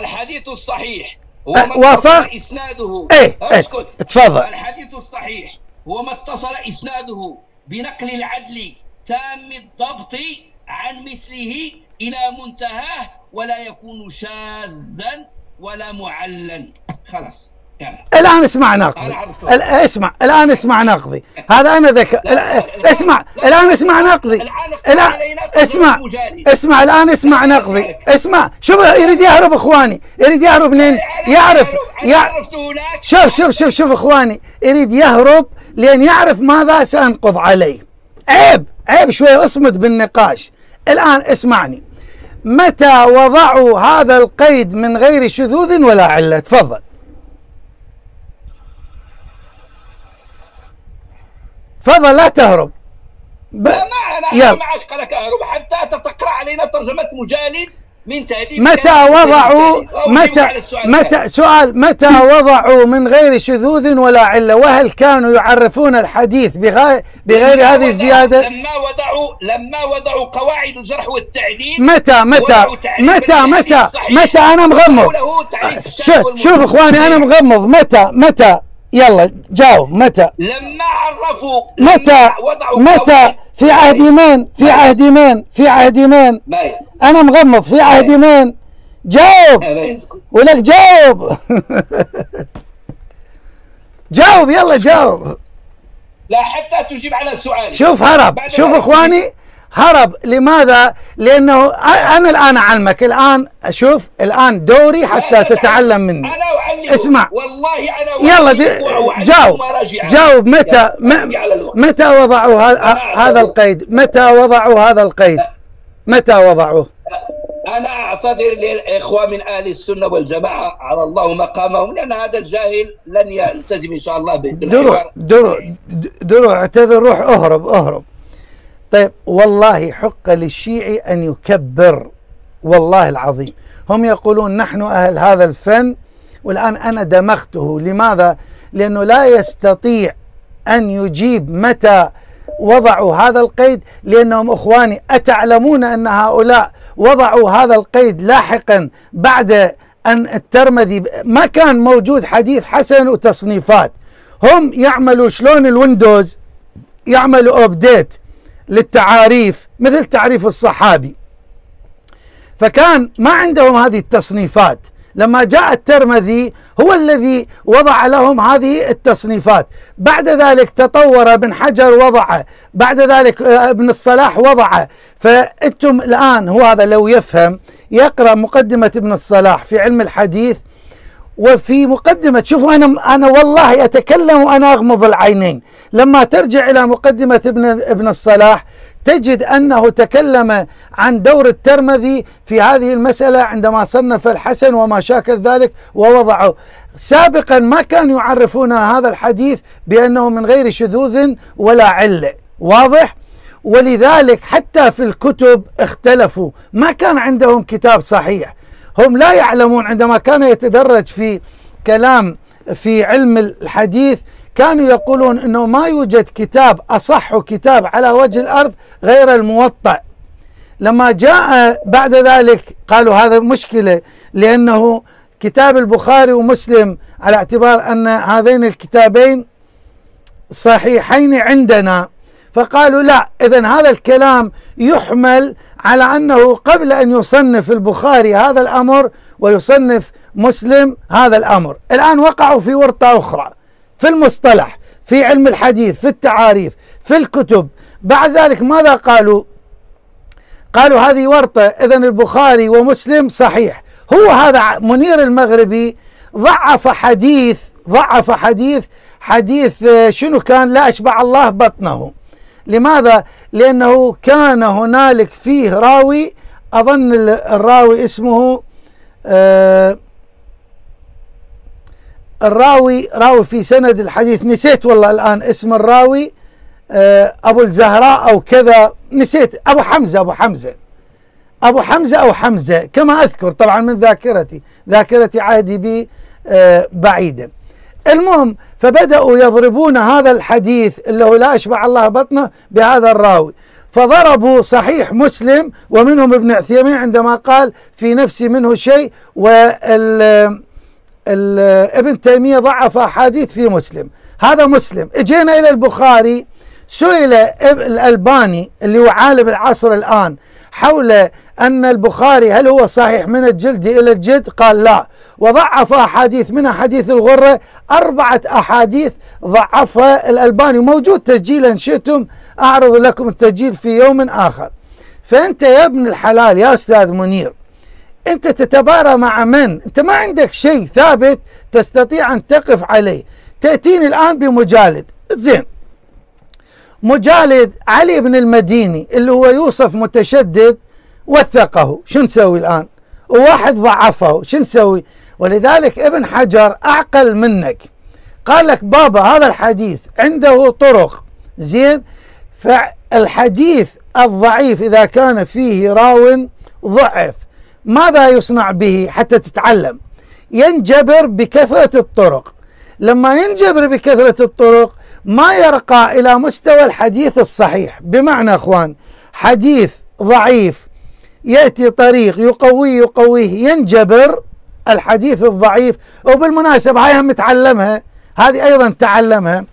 الحديث الصحيح هو ما اتصل اسناده. ايه اسكت اتفضل. الحديث الصحيح هو ما اتصل اسناده بنقل العدل تام الضبط عن مثله الى منتهاه ولا يكون شاذا ولا معلا. خلاص يعني. الان اسمع ناقضي، اسمع الان اسمع ناقضي هذا انا ذكر. اسمع الان اسمع ناقضي، الان اسمع اسمع الان اسمع ناقضي. اسمع شوف يريد يهرب اخواني، يريد يهرب لين يعرف يع... شوف شوف شوف شوف اخواني يريد يهرب لين يعرف ماذا سأنقض عليه. عيب عيب شويه اصمت بالنقاش. الان اسمعني، متى وضعوا هذا القيد من غير شذوذ ولا علة؟ تفضل تفضل لا تهرب. ب... لا انا ما عاد قالك اهرب حتى تقرا علينا ترجمه مجالد من تهذيب. متى وضعوا متى متى سؤال متى وضعوا من غير شذوذ ولا عله؟ وهل كانوا يعرفون الحديث بغير بغير هذه الزياده؟ لما وضعوا لما وضعوا قواعد الجرح والتعديل. متى متى متى متى متى انا مغمض. شوف شوف اخواني انا مغمض. متى متى يلا جاوب. متى لما عرفوا لما متى وضعوا متى في عهد من في عهد من في عهد من انا مغمض في عهد من؟ جاوب ولك جاوب. جاوب يلا جاوب لا حتى تجيب على السؤال. شوف هرب. شوف اخواني هرب. لماذا؟ لأنه أنا الآن أعلمك، الآن أشوف الآن دوري حتى تتعلم مني. أنا أعلمك. اسمع والله أنا أعلمك. يلا جاوب جاوب. متى متى وضعوا هذا القيد؟ متى وضعوا هذا القيد؟ متى وضعوه؟ أنا أعتذر للإخوان من أهل السنة والجماعة، على الله مقامهم، لأن هذا الجاهل لن يلتزم إن شاء الله بالحوار. درو درو اعتذر، روح أهرب أهرب. طيب والله حق للشيعي أن يكبر، والله العظيم. هم يقولون نحن أهل هذا الفن، والآن أنا دمغته. لماذا؟ لأنه لا يستطيع أن يجيب متى وضعوا هذا القيد، لأنهم إخواني. أتعلمون أن هؤلاء وضعوا هذا القيد لاحقا بعد أن الترمذي ما كان موجود حديث حسن وتصنيفات. هم يعملوا شلون الويندوز، يعملوا أبديت للتعاريف مثل تعريف الصحابي، فكان ما عندهم هذه التصنيفات. لما جاء الترمذي هو الذي وضع لهم هذه التصنيفات. بعد ذلك تطور ابن حجر وضعه، بعد ذلك ابن الصلاح وضعه. فأنتم الآن هو هذا لو يفهم يقرأ مقدمة ابن الصلاح في علم الحديث، وفي مقدمة، شوفوا أنا أنا والله أتكلم وأنا أغمض العينين، لما ترجع إلى مقدمة ابن ابن الصلاح تجد أنه تكلم عن دور الترمذي في هذه المسألة عندما صنف الحسن وما شاكل ذلك ووضعه. سابقا ما كانوا يعرفون هذا الحديث بأنه من غير شذوذ ولا علة، واضح؟ ولذلك حتى في الكتب اختلفوا، ما كان عندهم كتاب صحيح. هم لا يعلمون، عندما كان يتدرج في كلام في علم الحديث كانوا يقولون أنه ما يوجد كتاب أصح كتاب على وجه الأرض غير الموطأ. لما جاء بعد ذلك قالوا هذا مشكلة، لأنه كتاب البخاري ومسلم على اعتبار أن هذين الكتابين صحيحين عندنا، فقالوا لا، إذن هذا الكلام يحمل على أنه قبل أن يصنف البخاري هذا الأمر ويصنف مسلم هذا الأمر. الآن وقعوا في ورطة أخرى في المصطلح، في علم الحديث، في التعاريف، في الكتب. بعد ذلك ماذا قالوا؟ قالوا هذه ورطة، إذن البخاري ومسلم صحيح. هو هذا منير المغربي ضعف حديث، ضعف حديث حديث شنو كان؟ لا أشبع الله بطنه. لماذا؟ لأنه كان هنالك فيه راوي، أظن الراوي اسمه آه الراوي راوي في سند الحديث، نسيت والله الآن اسم الراوي، آه أبو الزهراء أو كذا، نسيت. أبو حمزة أبو حمزة أبو حمزة أو حمزة كما أذكر، طبعا من ذاكرتي ذاكرتي عهدي بي آه بعيدا. المهم فبدأوا يضربون هذا الحديث اللي هو لا أشبع الله بطنه بهذا الراوي، فضربوا صحيح مسلم، ومنهم ابن عثيمين عندما قال في نفسي منه شيء، وال ابن تيمية ضعف أحاديث في مسلم. هذا مسلم. اجينا إلى البخاري، سئل الألباني اللي هو عالم العصر الآن حول أن البخاري هل هو صحيح من الجلد إلى الجلد؟ قال لا، وضعف أحاديث، منها حديث الغرة، أربعة أحاديث ضعفها الألباني، موجود تسجيل إن شئتم أعرض لكم التسجيل في يوم آخر. فأنت يا ابن الحلال يا أستاذ منير، أنت تتبارى مع من؟ أنت ما عندك شيء ثابت تستطيع أن تقف عليه. تأتيني الآن بمجالد، زين، مجالد علي بن المديني اللي هو يوصف متشدد وثقه، شو نسوي الآن؟ وواحد ضعفه، شو نسوي؟ ولذلك ابن حجر أعقل منك، قال لك بابا هذا الحديث عنده طرق، زين، فالحديث الضعيف إذا كان فيه راو ضعف ماذا يصنع به حتى تتعلم؟ ينجبر بكثرة الطرق. لما ينجبر بكثرة الطرق ما يرقى إلى مستوى الحديث الصحيح. بمعنى أخوان، حديث ضعيف يأتي طريق يقويه يقويه ينجبر الحديث الضعيف. وبالمناسبة هاي هم تعلمها، هذه أيضا تعلمها،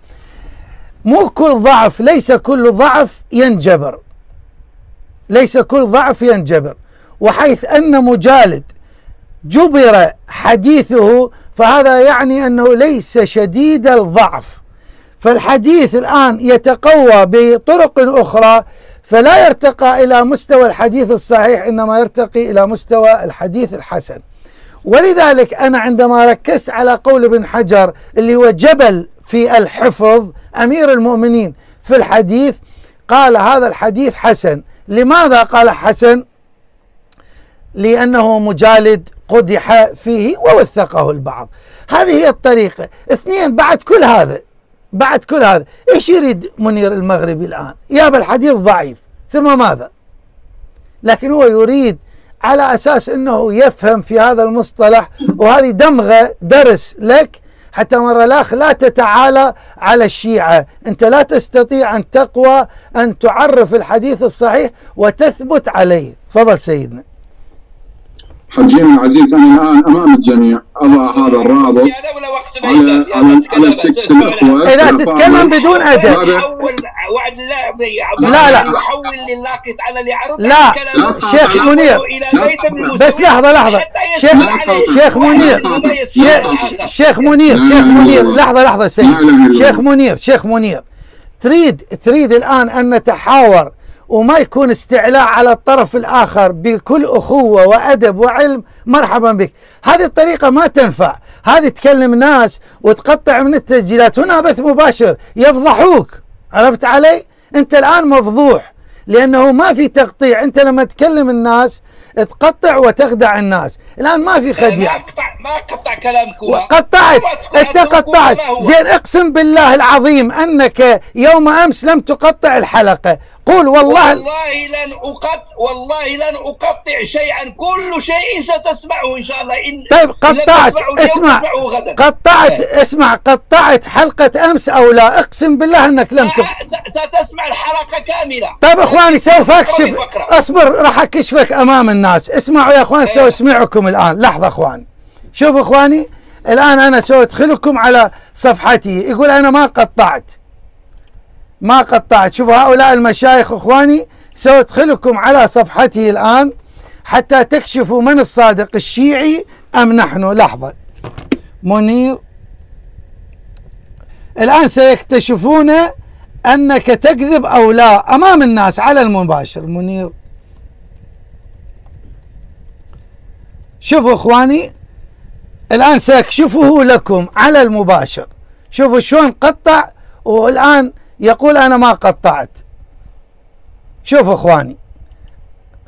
مو كل ضعف، ليس كل ضعف ينجبر، ليس كل ضعف ينجبر. وحيث أن مجالد جبر حديثه فهذا يعني أنه ليس شديد الضعف، فالحديث الآن يتقوى بطرق أخرى، فلا يرتقى إلى مستوى الحديث الصحيح، إنما يرتقي إلى مستوى الحديث الحسن. ولذلك أنا عندما ركزت على قول ابن حجر اللي هو جبل في الحفظ أمير المؤمنين في الحديث، قال هذا الحديث حسن. لماذا قال حسن؟ لأنه مجالد قدح فيه ووثقه البعض. هذه هي الطريقة. اثنين، بعد كل هذا بعد كل هذا ايش يريد منير المغربي الآن؟ ياب الحديث ضعيف ثم ماذا؟ لكن هو يريد على أساس أنه يفهم في هذا المصطلح، وهذه دمغة درس لك حتى مرة الأخ لا تتعالى على الشيعة. أنت لا تستطيع أن تقوى أن تعرف الحديث الصحيح وتثبت عليه. تفضل سيدنا. حجينا العزيز، أنا الآن أمام الجميع أضع هذا الرابط على على التكست الأخوة. إذا تتكلم بدون أدب لا لا لا شيخ منير، بس لحظة لحظة شيخ شيخ منير شيخ منير شيخ منير لحظة لحظة سيد شيخ منير شيخ منير تريد تريد الآن أن نتحاور وما يكون استعلاء على الطرف الآخر بكل أخوة وأدب وعلم، مرحبا بك. هذه الطريقة ما تنفع، هذه تكلم ناس وتقطع من التسجيلات. هنا بث مباشر يفضحوك، عرفت علي؟ أنت الآن مفضوح لأنه ما في تقطيع. أنت لما تكلم الناس تقطع وتخدع الناس، الآن ما في خديع. ما قطع ما قطع كلامك، قطعت أنت، قطعت. زين، أقسم بالله العظيم أنك يوم أمس لم تقطع الحلقة. قول والله والله لن أقطع والله لن أقطع شيئا، كل شيء ستسمعه إن شاء الله. إن طيب قطعت اسمع قطعت اسمع قطعت حلقة أمس أو لا؟ أقسم بالله أنك لم تقطع. ستسمع الحلقة كاملة. طيب إخواني سوف أكشف، أصبر راح أكشفك أمام الناس. اسمعوا يا إخوان، سوف أسمعكم الآن. لحظة إخواني، شوفوا إخواني الآن أنا سوف أدخلكم على صفحتي. يقول أنا ما قطعت ما قطعت شوفوا هؤلاء المشايخ اخواني، سأدخلكم على صفحته الآن حتى تكشفوا من الصادق، الشيعي أم نحن. لحظة منير، الآن سيكتشفون أنك تكذب أو لا أمام الناس على المباشر. منير، شوفوا اخواني الآن سيكشفه لكم على المباشر. شوفوا شلون قطع، والآن يقول أنا ما قطعت. شوفوا إخواني،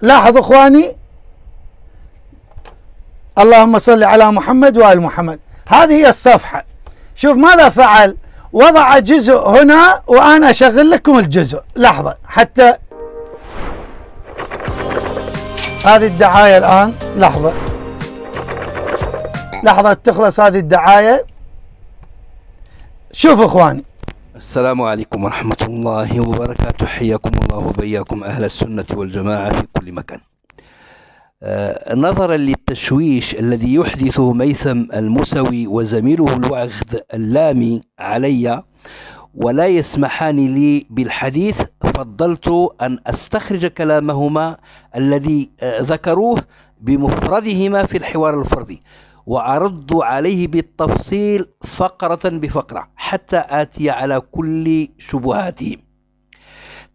لاحظوا إخواني، اللهم صل على محمد وآل محمد. هذه هي الصفحة. شوف ماذا فعل، وضع جزء هنا وأنا أشغل لكم الجزء. لحظة حتى هذه الدعاية الآن، لحظة لحظة تخلص هذه الدعاية. شوفوا إخواني. السلام عليكم ورحمة الله وبركاته، حياكم الله وبياكم أهل السنة والجماعة في كل مكان. نظرا للتشويش الذي يحدثه ميثم الموسوي وزميله الوعد اللامي علي ولا يسمحان لي بالحديث، فضلت أن أستخرج كلامهما الذي ذكروه بمفردهما في الحوار الفردي وأرد عليه بالتفصيل فقرة بفقرة حتى آتي على كل شبهاتهم.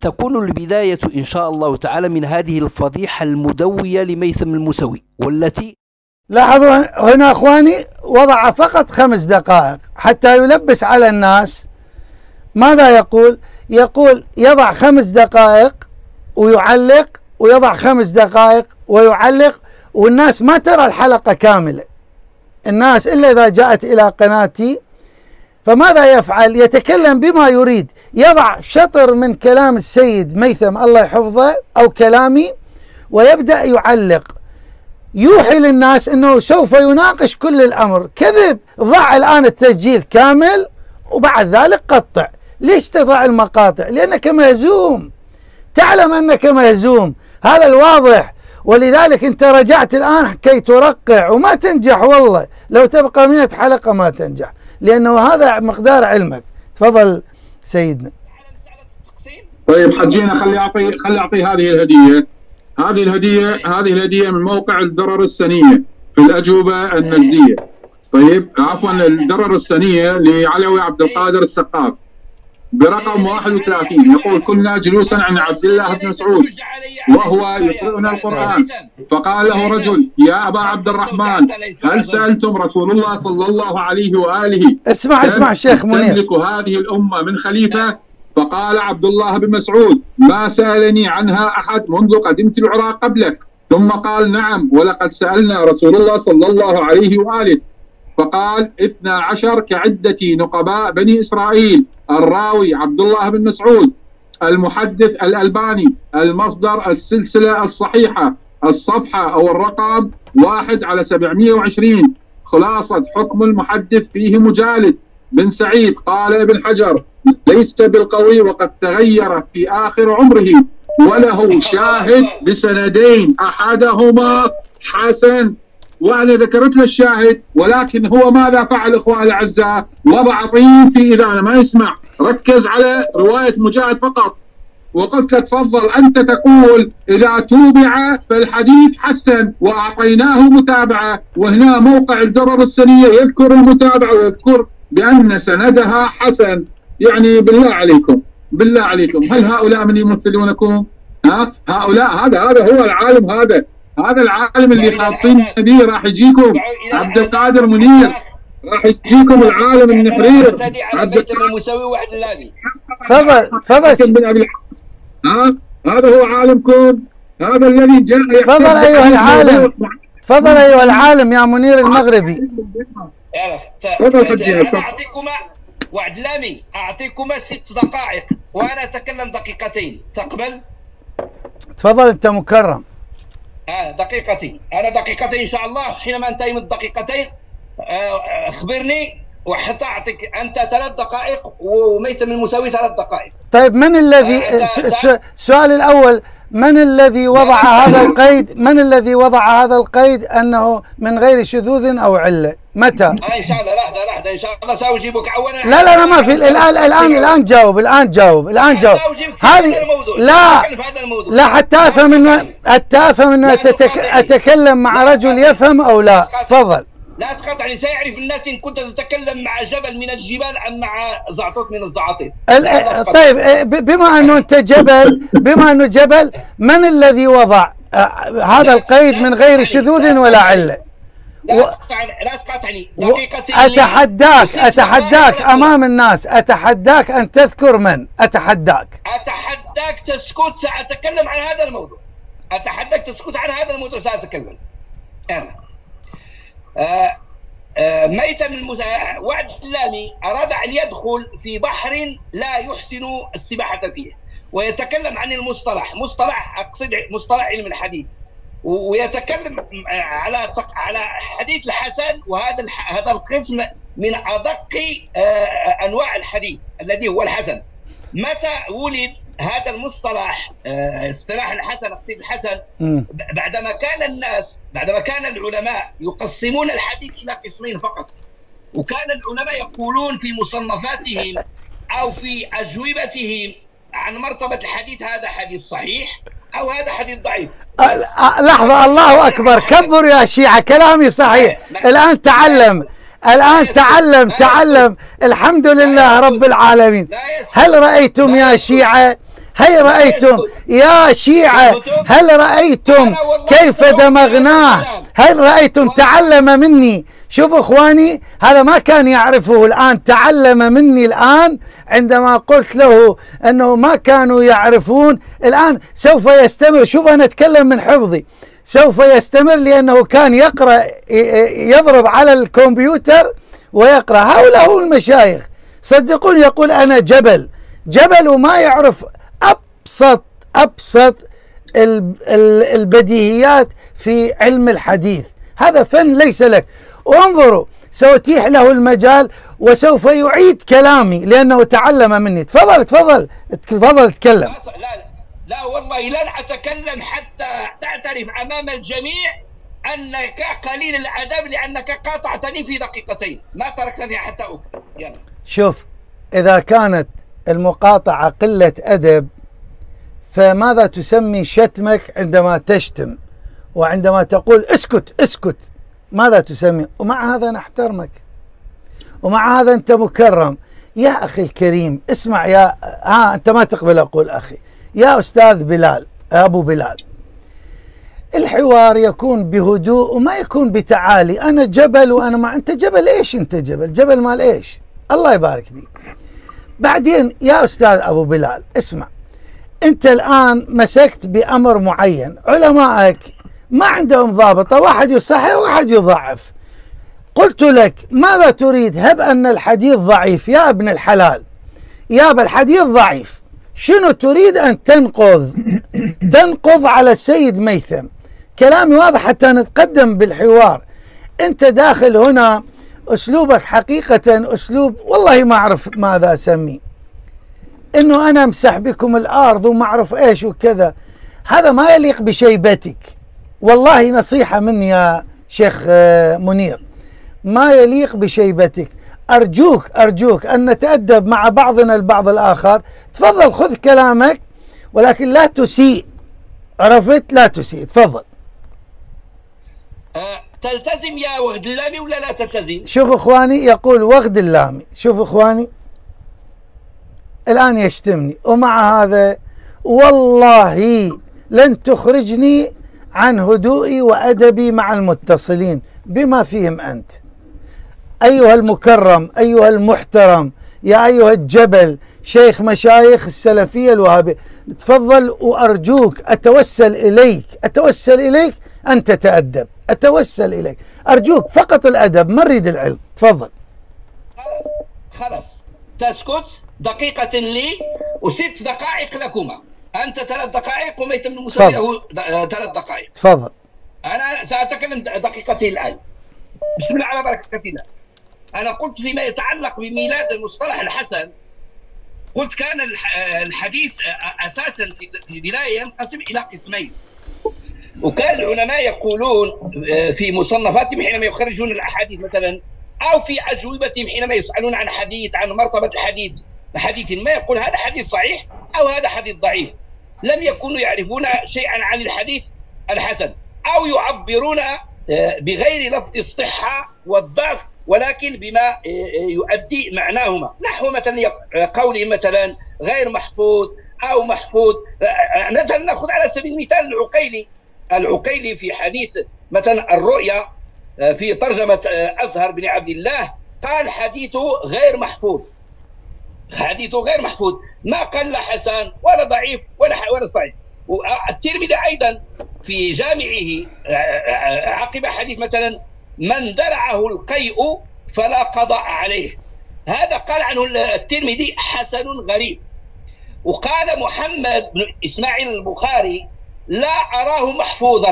تكون البداية إن شاء الله تعالى من هذه الفضيحة المدوية لميثم الموسوي والتي لاحظوا هنا أخواني وضع فقط خمس دقائق حتى يلبس على الناس. ماذا يقول؟ يقول يضع خمس دقائق ويعلق، ويضع خمس دقائق ويعلق، والناس ما ترى الحلقة كاملة، الناس إلا إذا جاءت إلى قناتي. فماذا يفعل؟ يتكلم بما يريد، يضع شطر من كلام السيد ميثم الله يحفظه أو كلامي ويبدأ يعلق، يوحي للناس أنه سوف يناقش كل الأمر. كذب، ضع الآن التسجيل كامل وبعد ذلك قطع. ليش تضع المقاطع؟ لأنك مهزوم، تعلم أنك مهزوم، هذا الواضح. ولذلك أنت رجعت الآن كي ترقع وما تنجح. والله لو تبقى مئة حلقة ما تنجح، لأنه هذا مقدار علمك. تفضل سيدنا. طيب حجينا، خلي أعطي خلي أعطي هذه الهدية هذه الهدية هذه الهدية من موقع الدرر السنية في الأجوبة النجدية. طيب عفوا، الدرر السنية لعلوي عبد القادر السقاف. برقم واحد وثلاثين يقول كنا جلوسا عن عبد الله بن مسعود وهو يقرأنا القرآن فقال له رجل يا أبا عبد الرحمن هل سألتم رسول الله صلى الله عليه وآله اسمع اسمع شيخ منير تملك هذه الأمة من خليفة؟ فقال عبد الله بن مسعود ما سألني عنها أحد منذ قدمت العراق قبلك. ثم قال نعم ولقد سألنا رسول الله صلى الله عليه وآله. فقال اثنا عشر كعدة نقباء بني إسرائيل، الراوي عبد الله بن مسعود، المحدث الألباني، المصدر السلسلة الصحيحة، الصفحة أو الرقم واحد على سبعمئة وعشرين. خلاصة حكم المحدث فيه مجالد بن سعيد. قال ابن حجر ليس بالقوي وقد تغير في آخر عمره، وله شاهد بسندين أحدهما حسن، وأنا ذكرت له الشاهد، ولكن هو ماذا فعل إخواني الأعزاء؟ وضع طين في إذانه ما يسمع، ركز على رواية مجاهد فقط. وقلت له تفضل أنت تقول إذا توبع فالحديث حسن، وأعطيناه متابعة، وهنا موقع الدرر السنية يذكر المتابعة ويذكر بأن سندها حسن. يعني بالله عليكم بالله عليكم هل هؤلاء من يمثلونكم؟ ها هؤلاء هذا هذا هو العالم، هذا هذا العالم اللي خاطصين النبي. راح يجيكم عبد القادر منير، راح يجيكم العالم النحرير عبد القادر المسوي وعد اللامي. تفضل تفضل. ها هذا هو عالمكم، هذا الذي جاء. تفضل ايها العالم، تفضل ايها العالم يا منير المغربي. انا اعطيكم وعد اللامي، اعطيكم ست دقائق وانا اتكلم دقيقتين، تقبل؟ تفضل انت مكرم. آه دقيقتين، أنا دقيقتين إن شاء الله. حينما أنتهي من الدقيقتين آه أخبرني، وحتى أعطيك أنت ثلاث دقائق وميثم الموسوي ثلاث دقائق. طيب من الذي آه السؤال الأول، من الذي وضع هذا القيد؟ من الذي وضع هذا القيد أنه من غير شذوذ أو علة؟ متى؟ آه إن شاء الله لحظة لحظة إن شاء الله سأجيبك أولا. لا لا لا ما في الآن الآن الآن جاوب الآن جاوب الآن جاوب. هذه لا لا حتى أفهم أنه حتى أفهم أنه أتكلم مع رجل يفهم أو لا. تفضل. لا تقاطعني، سيعرف الناس إن كنت تتكلم مع جبل من الجبال أم مع زعطوط من الزعاطيط. طيب بما أنه أنت جبل، بما أنه جبل، من الذي وضع هذا القيد من غير شذوذ ولا علة؟ لا تقاطعني لا تقاطعني دقيقتين. أتحداك أتحداك أمام الناس، أتحداك أن تذكر من، أتحداك أتحداك تسكت. سأتكلم عن هذا الموضوع، أتحداك تسكت عن هذا الموضوع. سأتكلم أنا. آه آه ميثم الموسوي وعد اللامي أراد أن يدخل في بحر لا يحسن السباحة فيه، ويتكلم عن المصطلح، مصطلح أقصد مصطلح علم الحديث، ويتكلم على على حديث الحسن، وهذا هذا القسم من أدق آه أنواع الحديث الذي هو الحسن. متى ولد هذا المصطلح اصطلاح الحسن اقصد الحسن؟ بعدما كان الناس بعدما كان العلماء يقسمون الحديث الى قسمين فقط، وكان العلماء يقولون في مصنفاتهم او في اجوبتهم عن مرتبه الحديث هذا حديث صحيح او هذا حديث ضعيف. لحظه، الله اكبر، كبر يا شيعه، كلامي صحيح. الان تعلم الآن تعلم تعلم الحمد لله رب العالمين. هل رأيتم يا شيعة، هل رأيتم يا شيعة، هل رأيتم كيف دمغناه؟ هل رأيتم؟ تعلم مني. شوف اخواني، هذا ما كان يعرفه، الآن تعلم مني. الآن عندما قلت له انه ما كانوا يعرفون، الآن سوف يستمر. شوف انا اتكلم من حفظي، سوف يستمر لأنه كان يقرأ، يضرب على الكمبيوتر ويقرأ. هؤلاء هم المشايخ، صدقون. يقول أنا جبل جبل وما يعرف أبسط أبسط البديهيات في علم الحديث. هذا فن ليس لك. انظروا، سأتيح له المجال وسوف يعيد كلامي لأنه تعلم مني. تفضل تفضل تفضل تكلم. لا والله لن أتكلم حتى تعترف أمام الجميع أنك قليل الأدب، لأنك قاطعتني في دقيقتين، ما تركتني حتى أكمل. يلا شوف، إذا كانت المقاطعة قلة أدب فماذا تسمي شتمك عندما تشتم، وعندما تقول اسكت اسكت ماذا تسمي؟ ومع هذا نحترمك، ومع هذا أنت مكرم. يا أخي الكريم اسمع يا ها أنت ما تقبل أقول أخي يا أستاذ بلال أبو بلال. الحوار يكون بهدوء وما يكون بتعالي، أنا جبل وأنا ما أنت جبل. إيش أنت جبل؟ جبل مال إيش؟ الله يبارك بيك. بعدين يا أستاذ أبو بلال اسمع، أنت الآن مسكت بأمر معين، علمائك ما عندهم ضابطة، واحد يصحح وواحد يضعف. قلت لك ماذا تريد؟ هب أن الحديث ضعيف يا ابن الحلال، يا بالحديث ضعيف. شنو تريد أن تنقض؟ تنقض على السيد ميثم. كلامي واضح حتى نتقدم بالحوار. أنت داخل هنا أسلوبك حقيقة أسلوب والله ما أعرف ماذا أسميه، إنه أنا أمسح بكم الأرض وما أعرف إيش وكذا. هذا ما يليق بشيبتك، والله نصيحة مني يا شيخ منير، ما يليق بشيبتك. أرجوك أرجوك أن نتأدب مع بعضنا البعض الآخر. تفضل خذ كلامك ولكن لا تسيء، عرفت؟ لا تسيء. تفضل. أه تلتزم يا وغد اللامي ولا لا تلتزم؟ شوف إخواني، يقول وغد اللامي، شوف إخواني الآن يشتمني، ومع هذا والله لن تخرجني عن هدوئي وأدبي مع المتصلين بما فيهم أنت. أيها المكرم، أيها المحترم، يا أيها الجبل، شيخ مشايخ السلفية الوهابية، تفضل وأرجوك، أتوسل إليك، أتوسل إليك أن تتأدب، أتوسل إليك، أرجوك فقط الأدب، ما نريد العلم. تفضل. خلاص تسكت دقيقة لي وست دقائق لكما، أنت ثلاث دقائق وميت من المسلسل ثلاث دقائق. تفضل. أنا سأتكلم دقيقتي الآن. بسم الله على بركة الله. أنا قلت فيما يتعلق بميلاد المصطلح الحسن، قلت كان الحديث أساسا في البداية ينقسم إلى قسمين، وكان العلماء يقولون في مصنفاتهم حينما يخرجون الأحاديث مثلا، أو في أجوبتهم حينما يسألون عن حديث، عن مرتبة الحديث حديث ما، يقول هذا حديث صحيح أو هذا حديث ضعيف. لم يكونوا يعرفون شيئا عن الحديث الحسن، أو يعبرون بغير لفظ الصحة والضعف ولكن بما يؤدي معناهما، نحو مثلا قوله مثلا غير محفوظ أو محفوظ. مثلا نأخذ على سبيل المثال العقيلي، العقيلي في حديث مثلا الرؤيا في ترجمة أزهر بن عبد الله قال حديثه غير محفوظ، حديثه غير محفوظ، ما قال لا حسن ولا ضعيف ولا ولا صحيح. والترمذي أيضا في جامعه عقب حديث مثلا من درعه القيء فلا قضاء عليه، هذا قال عنه الترمذي حسن غريب. وقال محمد بن إسماعيل البخاري لا أراه محفوظا،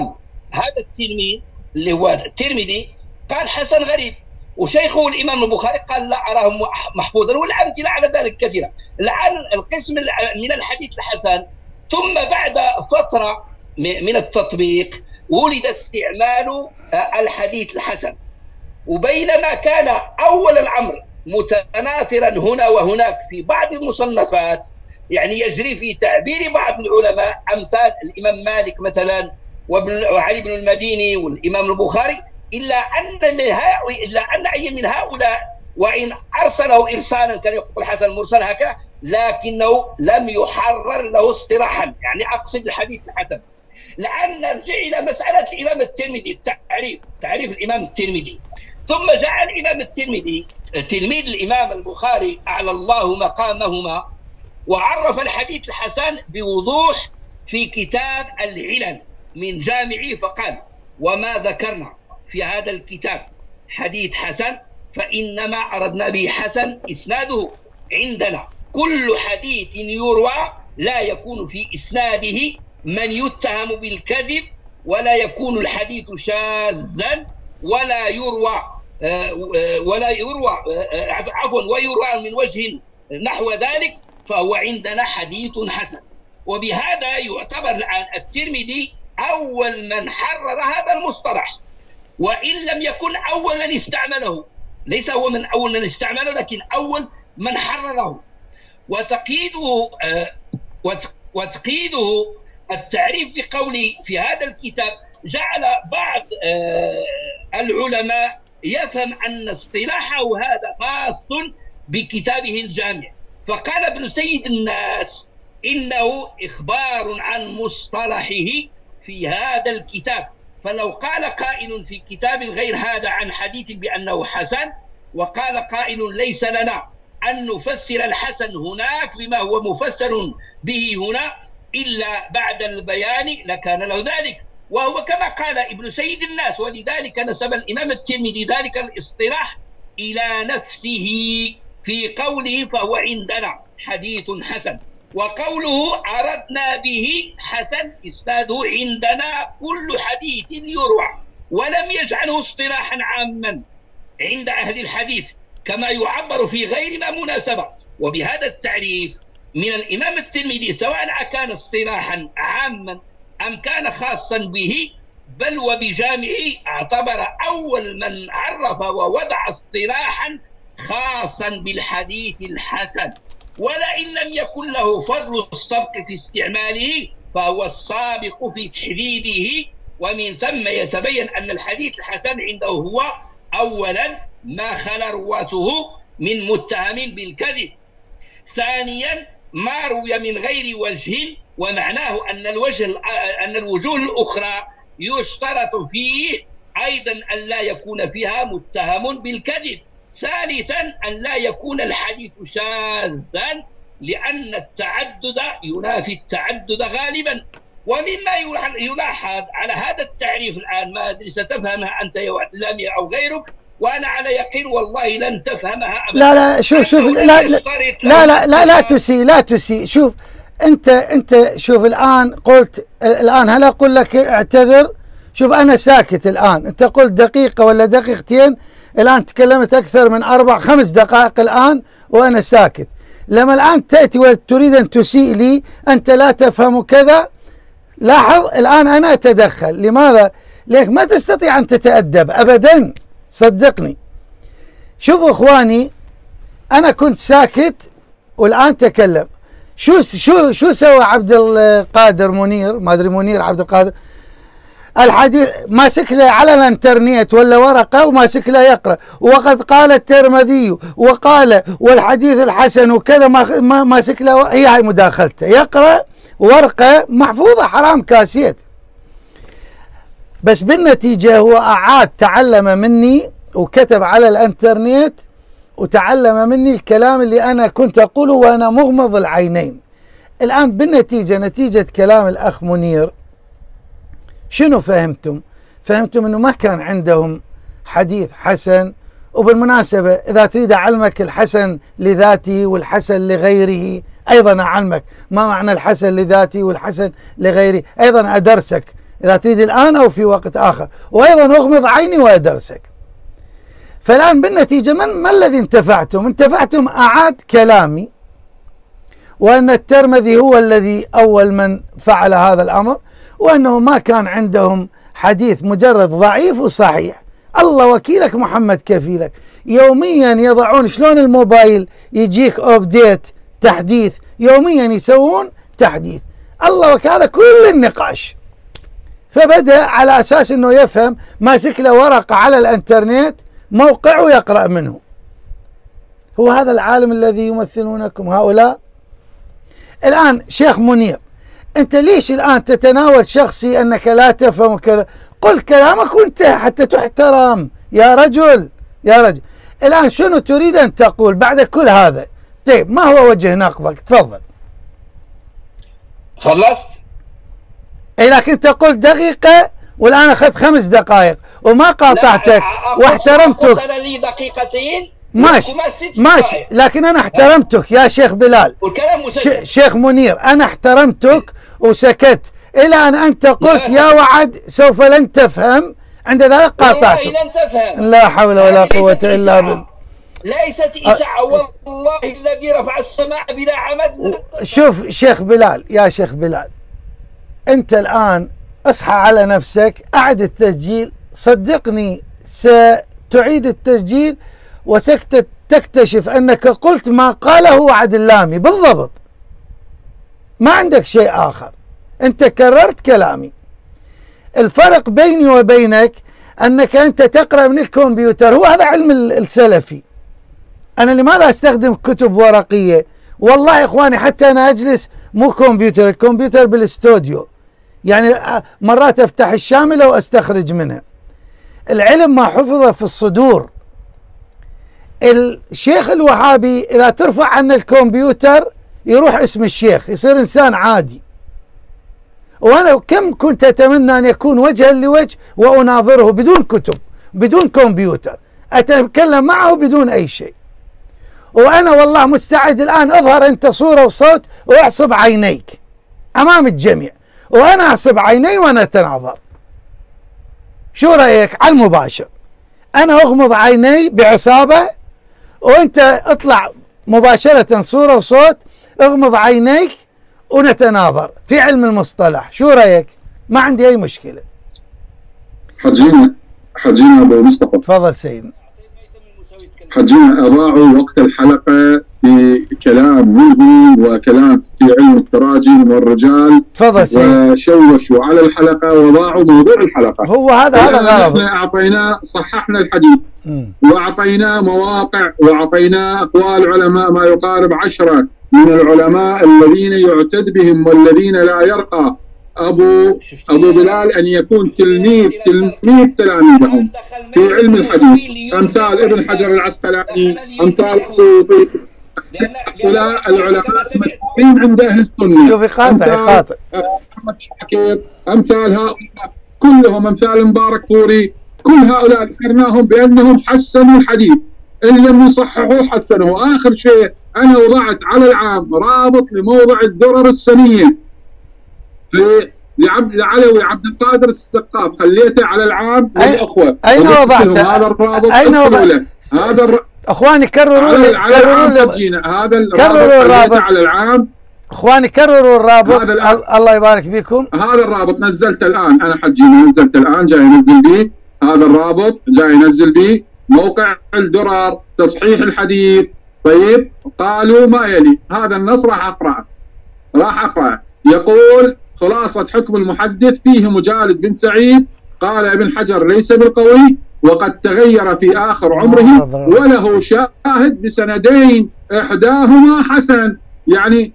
هذا الترمذي اللي هو الترمذي قال حسن غريب، وشيخه الإمام البخاري قال لا أراه محفوظا، والأمثلة على ذلك كثيرة. الآن القسم من الحديث الحسن، ثم بعد فترة من التطبيق ولد استعمال الحديث الحسن، وبينما كان أول الأمر متناثرا هنا وهناك في بعض المصنفات، يعني يجري في تعبير بعض العلماء أمثال الإمام مالك مثلا وعلي بن المديني والإمام البخاري، إلا أن من هؤلاء إلا أن أي من هؤلاء وإن أرسله إرسالا كان يقول حسن مرسل هكذا، لكنه لم يحرر له اصطلاحا، يعني أقصد الحديث الحسن. لأن نرجع إلى مسألة الإمام الترمذي، التعريف، تعريف الإمام الترمذي. ثم جاء الإمام الترمذي تلميذ الإمام البخاري أعلى الله مقامهما، وعرف الحديث الحسن بوضوح في كتاب العلل من جامعه، فقال وما ذكرنا في هذا الكتاب حديث حسن فإنما أردنا به حسن إسناده عندنا، كل حديث يروى لا يكون في إسناده من يتهم بالكذب، ولا يكون الحديث شاذا، ولا يروى ولا يروى عفوا ويروى من وجه نحو ذلك، فهو عندنا حديث حسن. وبهذا يعتبر الآن الترمذي أول من حرر هذا المصطلح، وإن لم يكن أول من استعمله، ليس هو من أول من استعمله لكن أول من حرره. وتقييده وتقييده التعريف بقولي في هذا الكتاب جعل بعض العلماء يفهم أن اصطلاحه هذا خاص بكتابه الجامع. فقال ابن سيد الناس إنه إخبار عن مصطلحه في هذا الكتاب، فلو قال قائل في كتاب غير هذا عن حديث بأنه حسن، وقال قائل ليس لنا أن نفسر الحسن هناك بما هو مفسر به هنا إلا بعد البيان لكان له ذلك، وهو كما قال ابن سيد الناس، ولذلك نسب الإمام الترمذي ذلك الاصطلاح إلى نفسه في قوله فهو عندنا حديث حسن، وقوله أردنا به حسن إسناده عندنا كل حديث يروى، ولم يجعله اصطلاحا عاما عند أهل الحديث كما يعبر في غير ما مناسبة. وبهذا التعريف من الإمام الترمذي سواء أكان اصطلاحا عاما أم كان خاصا به بل وبجامعه اعتبر أول من عرف ووضع اصطلاحا خاصا بالحديث الحسن، ولئن لم يكن له فضل السبق في استعماله فهو السابق في تحديده، ومن ثم يتبين أن الحديث الحسن عنده هو أولا ما خلا رواته من متهم بالكذب، ثانيا ما روي من غير وجه، ومعناه أن الوجه أن الوجوه الأخرى يشترط فيه أيضا أن لا يكون فيها متهم بالكذب، ثالثا أن لا يكون الحديث شاذا لأن التعدد ينافي التعدد غالبا. ومما يلاحظ على هذا التعريف الآن، ما أدري ستفهمها أنت يا وعد اللامي أو غيرك، وأنا على يقين والله لن تفهمها أبدا. لا لا شوف شوف لا لا لا لا, لا, لا, لا تسي لا تسي شوف أنت أنت شوف الآن قلت الآن هلا أقول لك اعتذر، شوف أنا ساكت الآن، أنت قلت دقيقة ولا دقيقتين، الآن تكلمت أكثر من أربع خمس دقائق الآن وأنا ساكت. لما الآن تأتي وتريد أن تسيء لي أنت لا تفهم كذا، لاحظ الآن أنا أتدخل. لماذا؟ لأنك ما تستطيع أن تتأدب أبدا، صدقني. شوفوا إخواني، أنا كنت ساكت والآن تكلم. شو شو شو سوى عبد القادر منير، ما أدري منير عبد القادر، الحديث ماسك له على الانترنت ولا ورقه وماسك له يقرا، وقد قال الترمذي وقال والحديث الحسن وكذا، ما ماسك له، هي هاي مداخلته، يقرا ورقه محفوظه حرام كاسيت. بس بالنتيجه هو اعاد تعلم مني وكتب على الانترنت وتعلم مني الكلام اللي انا كنت اقوله وانا مغمض العينين. الان بالنتيجه نتيجه كلام الاخ منير شنو فهمتم؟ فهمتم انه ما كان عندهم حديث حسن. وبالمناسبة اذا تريد اعلمك الحسن لذاته والحسن لغيره ايضا اعلمك، ما معنى الحسن لذاته والحسن لغيره، ايضا ادرسك اذا تريد الان او في وقت اخر، وايضا اغمض عيني وادرسك. فالان بالنتيجة من ما الذي انتفعتم؟ انتفعتم اعاد كلامي وان الترمذي هو الذي اول من فعل هذا الامر، وأنه ما كان عندهم حديث مجرد ضعيف وصحيح. الله وكيلك محمد كفيلك، يوميا يضعون، شلون الموبايل يجيك أبديت تحديث، يوميا يسوون تحديث. الله وكيل، هذا كل النقاش. فبدأ على أساس أنه يفهم، ماسك له ورقة على الانترنت موقعه يقرأ منه. هو هذا العالم الذي يمثلونكم هؤلاء؟ الآن شيخ منير، أنت ليش الآن تتناول شخصي أنك لا تفهم كذا؟ قل كلامك وانتهى حتى تحترم يا رجل يا رجل. الآن شنو تريد أن تقول بعد كل هذا؟ طيب ما هو وجه نقضك؟ تفضل. خلصت؟ إيه، لكن تقول دقيقة والآن أخذت خمس دقائق وما قاطعتك واحترمتك. أنا لي دقيقتين. ماشي ماشي، لكن أنا احترمتك يا شيخ بلال، شيخ منير، أنا احترمتك وسكت إلى أن أنت قلت يا وعد سوف لن تفهم، عند ذلك قاطعتك. لا حول ولا قوة إلا بالله. ليست إشاعة والله الذي رفع السماء بلا عمد. شوف شيخ بلال، يا شيخ بلال، أنت الآن اصحى على نفسك، أعد التسجيل، صدقني ستعيد التسجيل وسكت تكتشف أنك قلت ما قاله وعد اللامي بالضبط، ما عندك شيء آخر، أنت كررت كلامي. الفرق بيني وبينك أنك أنت تقرأ من الكمبيوتر، هو هذا علم السلفي، أنا لماذا أستخدم كتب ورقية؟ والله يا إخواني حتى أنا أجلس مو كمبيوتر، الكمبيوتر بالاستوديو، يعني مرات أفتح الشاملة وأستخرج منها. العلم ما حفظه في الصدور. الشيخ الوهابي إذا ترفع عنه الكمبيوتر يروح اسم الشيخ، يصير إنسان عادي. وأنا كم كنت أتمنى أن يكون وجها لوجه وأناظره بدون كتب، بدون كمبيوتر، أتكلم معه بدون أي شيء. وأنا والله مستعد الآن أظهر أنت صورة وصوت وأعصب عينيك أمام الجميع، وأنا أعصب عيني وأنا أتناظر. شو رأيك؟ على المباشر أنا أغمض عيني بعصابة وأنت أطلع مباشرة صورة وصوت، أغمض عينيك ونتناظر في علم المصطلح. شو رأيك؟ ما عندي أي مشكلة. حجينا حجينا أبو مصطفى، تفضل سيدنا. حجينا أضاعوا وقت الحلقة بكلام منه وكلام في علم التراجم والرجال، تفضل سيدنا، وشوشوا على الحلقة وضاعوا موضوع الحلقة. هو هذا هذا غلط. أعطينا، صححنا الحديث وأعطينا مواقع وأعطينا أقوال علماء ما يقارب عشرة من العلماء الذين يعتد بهم والذين لا يرقى أبو أبو بلال أن يكون تلميذ تلميذ تلاميذهم في علم الحديث، أمثال ابن حجر العسقلاني، أمثال السيوطي. هؤلاء العلماء مشهورين عند أهل السنة. شوفي خاطئ خاطئ. محمد شاكر، أمثال هؤلاء كلهم، أمثال مبارك فوري، كل هؤلاء ذكرناهم بأنهم حسنوا الحديث، إن لم يصححوه حسنوه. آخر شيء أنا وضعت على العام رابط لموضع الدرر السنية في لعبد العلوي عبد القادر السقاف، خليته على العام للأخوة. أين وضعته؟ هذا الرابط أين وضعته؟ هذا الر... أخواني كرروا لي كرروا لي هذا الرابط على العام. أخواني كرروا الرابط. الله يبارك فيكم. هذا الرابط نزلته الآن أنا حجيني، نزلته الآن جاي أنزل به هذا الرابط، جاي أنزل به موقع الدرر تصحيح الحديث. طيب قالوا ما يلي، هذا النص راح أقرأه راح أقرأه يقول: خلاصة حكم المحدث فيه مجالد بن سعيد، قال ابن حجر ليس بالقوي وقد تغير في آخر عمره وله شاهد بسندين إحداهما حسن. يعني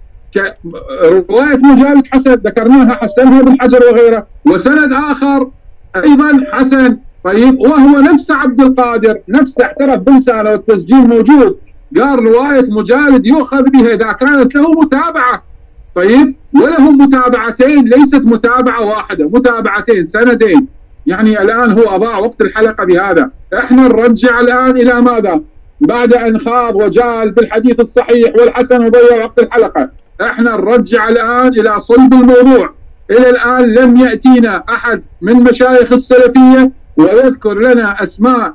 رواية مجالد حسن ذكرناها، حسنها ابن حجر وغيره، وسند آخر أيضا حسن. طيب وهو نفس عبد القادر نفسه احترف بلسانه والتسجيل موجود، قال رواية مجالد يؤخذ بها إذا كانت له متابعة. طيب ولهم متابعتين، ليست متابعة واحدة، متابعتين سندين. يعني الآن هو أضاع وقت الحلقة بهذا. احنا نرجع الآن إلى ماذا؟ بعد أن خاض وجال بالحديث الصحيح والحسن وضيع وقت الحلقة، احنا نرجع الآن إلى صلب الموضوع. إلى الآن لم يأتينا أحد من مشايخ السلفية ويذكر لنا أسماء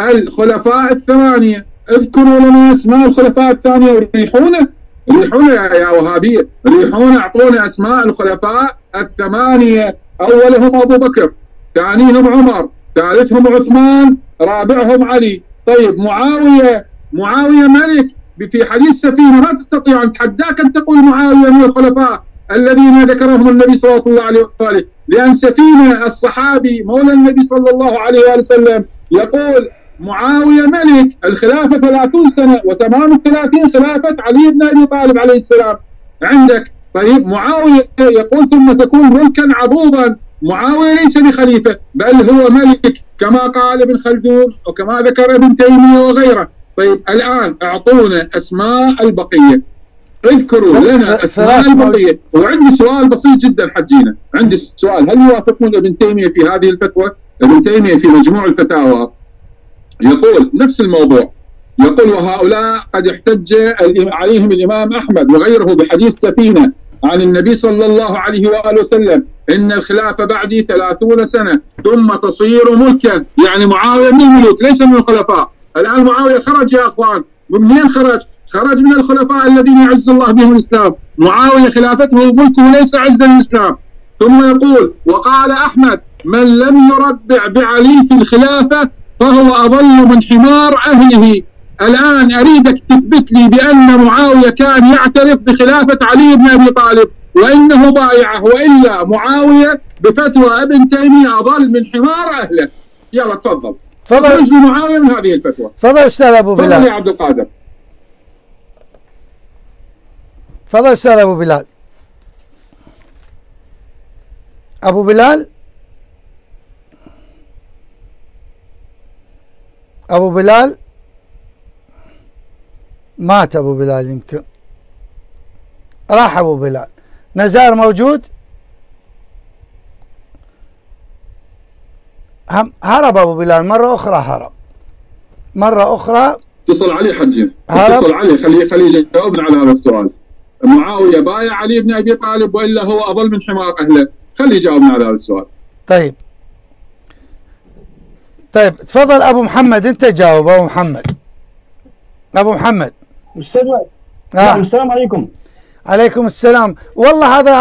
الخلفاء الثمانية. اذكروا لنا أسماء الخلفاء الثانية وريحونا، ريحونا يا وهابية، ريحونا، أعطونا أسماء الخلفاء الثمانية. أولهم أبو بكر، ثانيهم عمر، ثالثهم عثمان، رابعهم علي. طيب معاوية، معاوية ملك في حديث سفينة، ما تستطيع أن تحداك أن تقول معاوية من الخلفاء الذين ذكرهم النبي صلى الله عليه وآله، لأن سفينة الصحابي مولى النبي صلى الله عليه وآله وسلم يقول معاوية ملك، الخلافة ثلاثون سنة وتمام الثلاثين خلافة علي بن أبي طالب عليه السلام. عندك طيب معاوية يقول ثم تكون ملكا عضوضا. معاوية ليس بخليفة بل هو ملك كما قال ابن خلدون وكما ذكر ابن تيمية وغيره. طيب الآن أعطونا أسماء البقية، اذكروا لنا أسماء البقية. وعندي سؤال بسيط جدا حجينا، عندي سؤال: هل يوافقون ابن تيمية في هذه الفتوى؟ ابن تيمية في مجموع الفتاوى يقول نفس الموضوع، يقول: وهؤلاء قد احتج عليهم الإمام أحمد وغيره بحديث سفينة عن النبي صلى الله عليه وآله وسلم إن الخلافة بعدي ثلاثون سنة ثم تصير ملكا. يعني معاوية من الملوك ليس من الخلفاء. الآن معاوية خرج يا أخوان، منين خرج؟ خرج من الخلفاء الذين يعز الله بهم الإسلام. معاوية خلافته وملكه ليس عزا للإسلام. ثم يقول: وقال أحمد من لم يربع بعلي في الخلافة فهو أضل من حمار أهله. الآن أريدك تثبت لي بأن معاوية كان يعترف بخلافة علي بن أبي طالب وإنه بايعه، وإلا معاوية بفتوى ابن تيمية أضل من حمار أهله. يلا تفضل تفضل معاوية من هذه الفتوى. تفضل أستاذ أبو بلال. تفضل يا عبد القادر. تفضل استاذ ابو بلال. ابو بلال ابو بلال مات. ابو بلال يمكن راح. ابو بلال نزار موجود؟ هرب ابو بلال مره اخرى. هرب مره اخرى. اتصل عليه حجي، اتصل عليه خليه خليه يجاوبنا على هذا السؤال. معاويه بايع علي بن ابي طالب والا هو اضل من حمار اهله؟ خليه يجاوبنا على هذا السؤال. طيب طيب تفضل ابو محمد، انت جاوب ابو محمد. ابو محمد. استاذ وائل. السلام عليكم. عليكم السلام. والله هذا